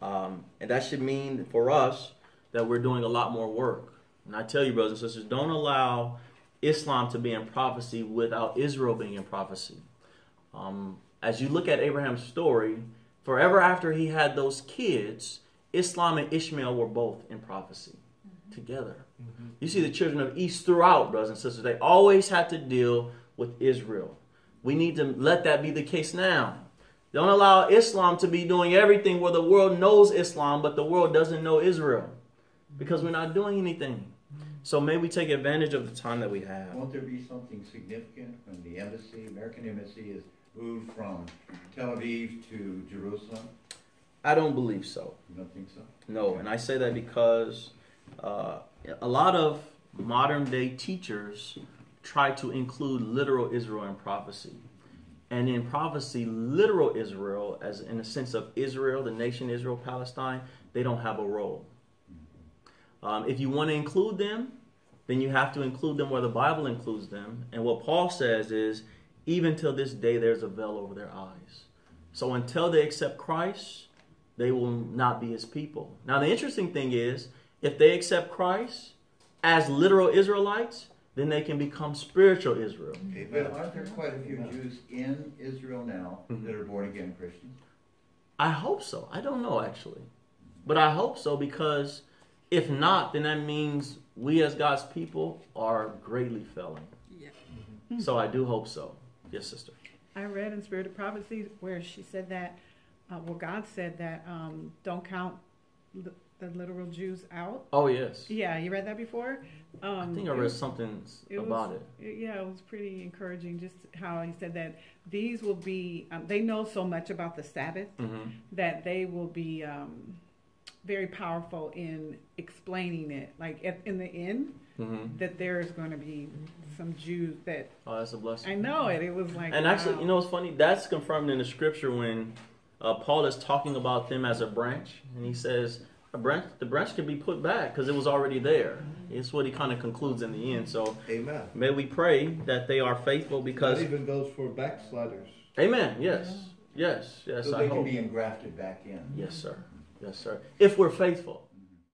and that should mean for us that we're doing a lot more work. And I tell you, brothers and sisters, don't allow Islam to be in prophecy without Israel being in prophecy. As you look at Abraham's story, forever after he had those kids, Islam and Ishmael were both in prophecy together. You see the children of East throughout, brothers and sisters. They always had to deal with Israel. We need to let that be the case now. Don't allow Islam to be doing everything where the world knows Islam, but the world doesn't know Israel, because we're not doing anything. So may we take advantage of the time that we have. Won't there be something significant when the embassy, American embassy, is moved from Tel Aviv to Jerusalem? I don't believe so. You don't think so? No, and I say that because a lot of modern-day teachers try to include literal Israel in prophecy. And in prophecy, literal Israel, as in the sense of Israel, the nation Israel, Palestine, they don't have a role. If you want to include them, then you have to include them where the Bible includes them. And what Paul says is, even till this day, there's a veil over their eyes. So until they accept Christ, they will not be his people. Now, the interesting thing is, if they accept Christ as literal Israelites, then they can become spiritual Israel. Okay, but aren't there quite a few Jews in Israel now that are born-again Christians? I hope so. I don't know, actually. But I hope so, because if not, then that means we as God's people are greatly failing. Yeah. So I do hope so. Yes, sister. I read in Spirit of Prophecy where she said that, well, God said that don't count the literal Jews out. Oh, yes. Yeah, you read that before? I think I read something about it. Yeah, it was pretty encouraging, just how he said that these will be, they know so much about the Sabbath that they will be very powerful in explaining it. Like in the end, that there is going to be some Jews that... Oh, that's a blessing. I know it. It was like... And actually, you know what's funny? That's confirmed in the scripture when Paul is talking about them as a branch. And he says, the branch can be put back because it was already there. It's what he kind of concludes in the end. So may we pray that they are faithful, because... That even goes for backsliders. Amen. Yes. Yes. Yes. So they can be engrafted back in. Yes, sir. Yes, sir. If we're faithful.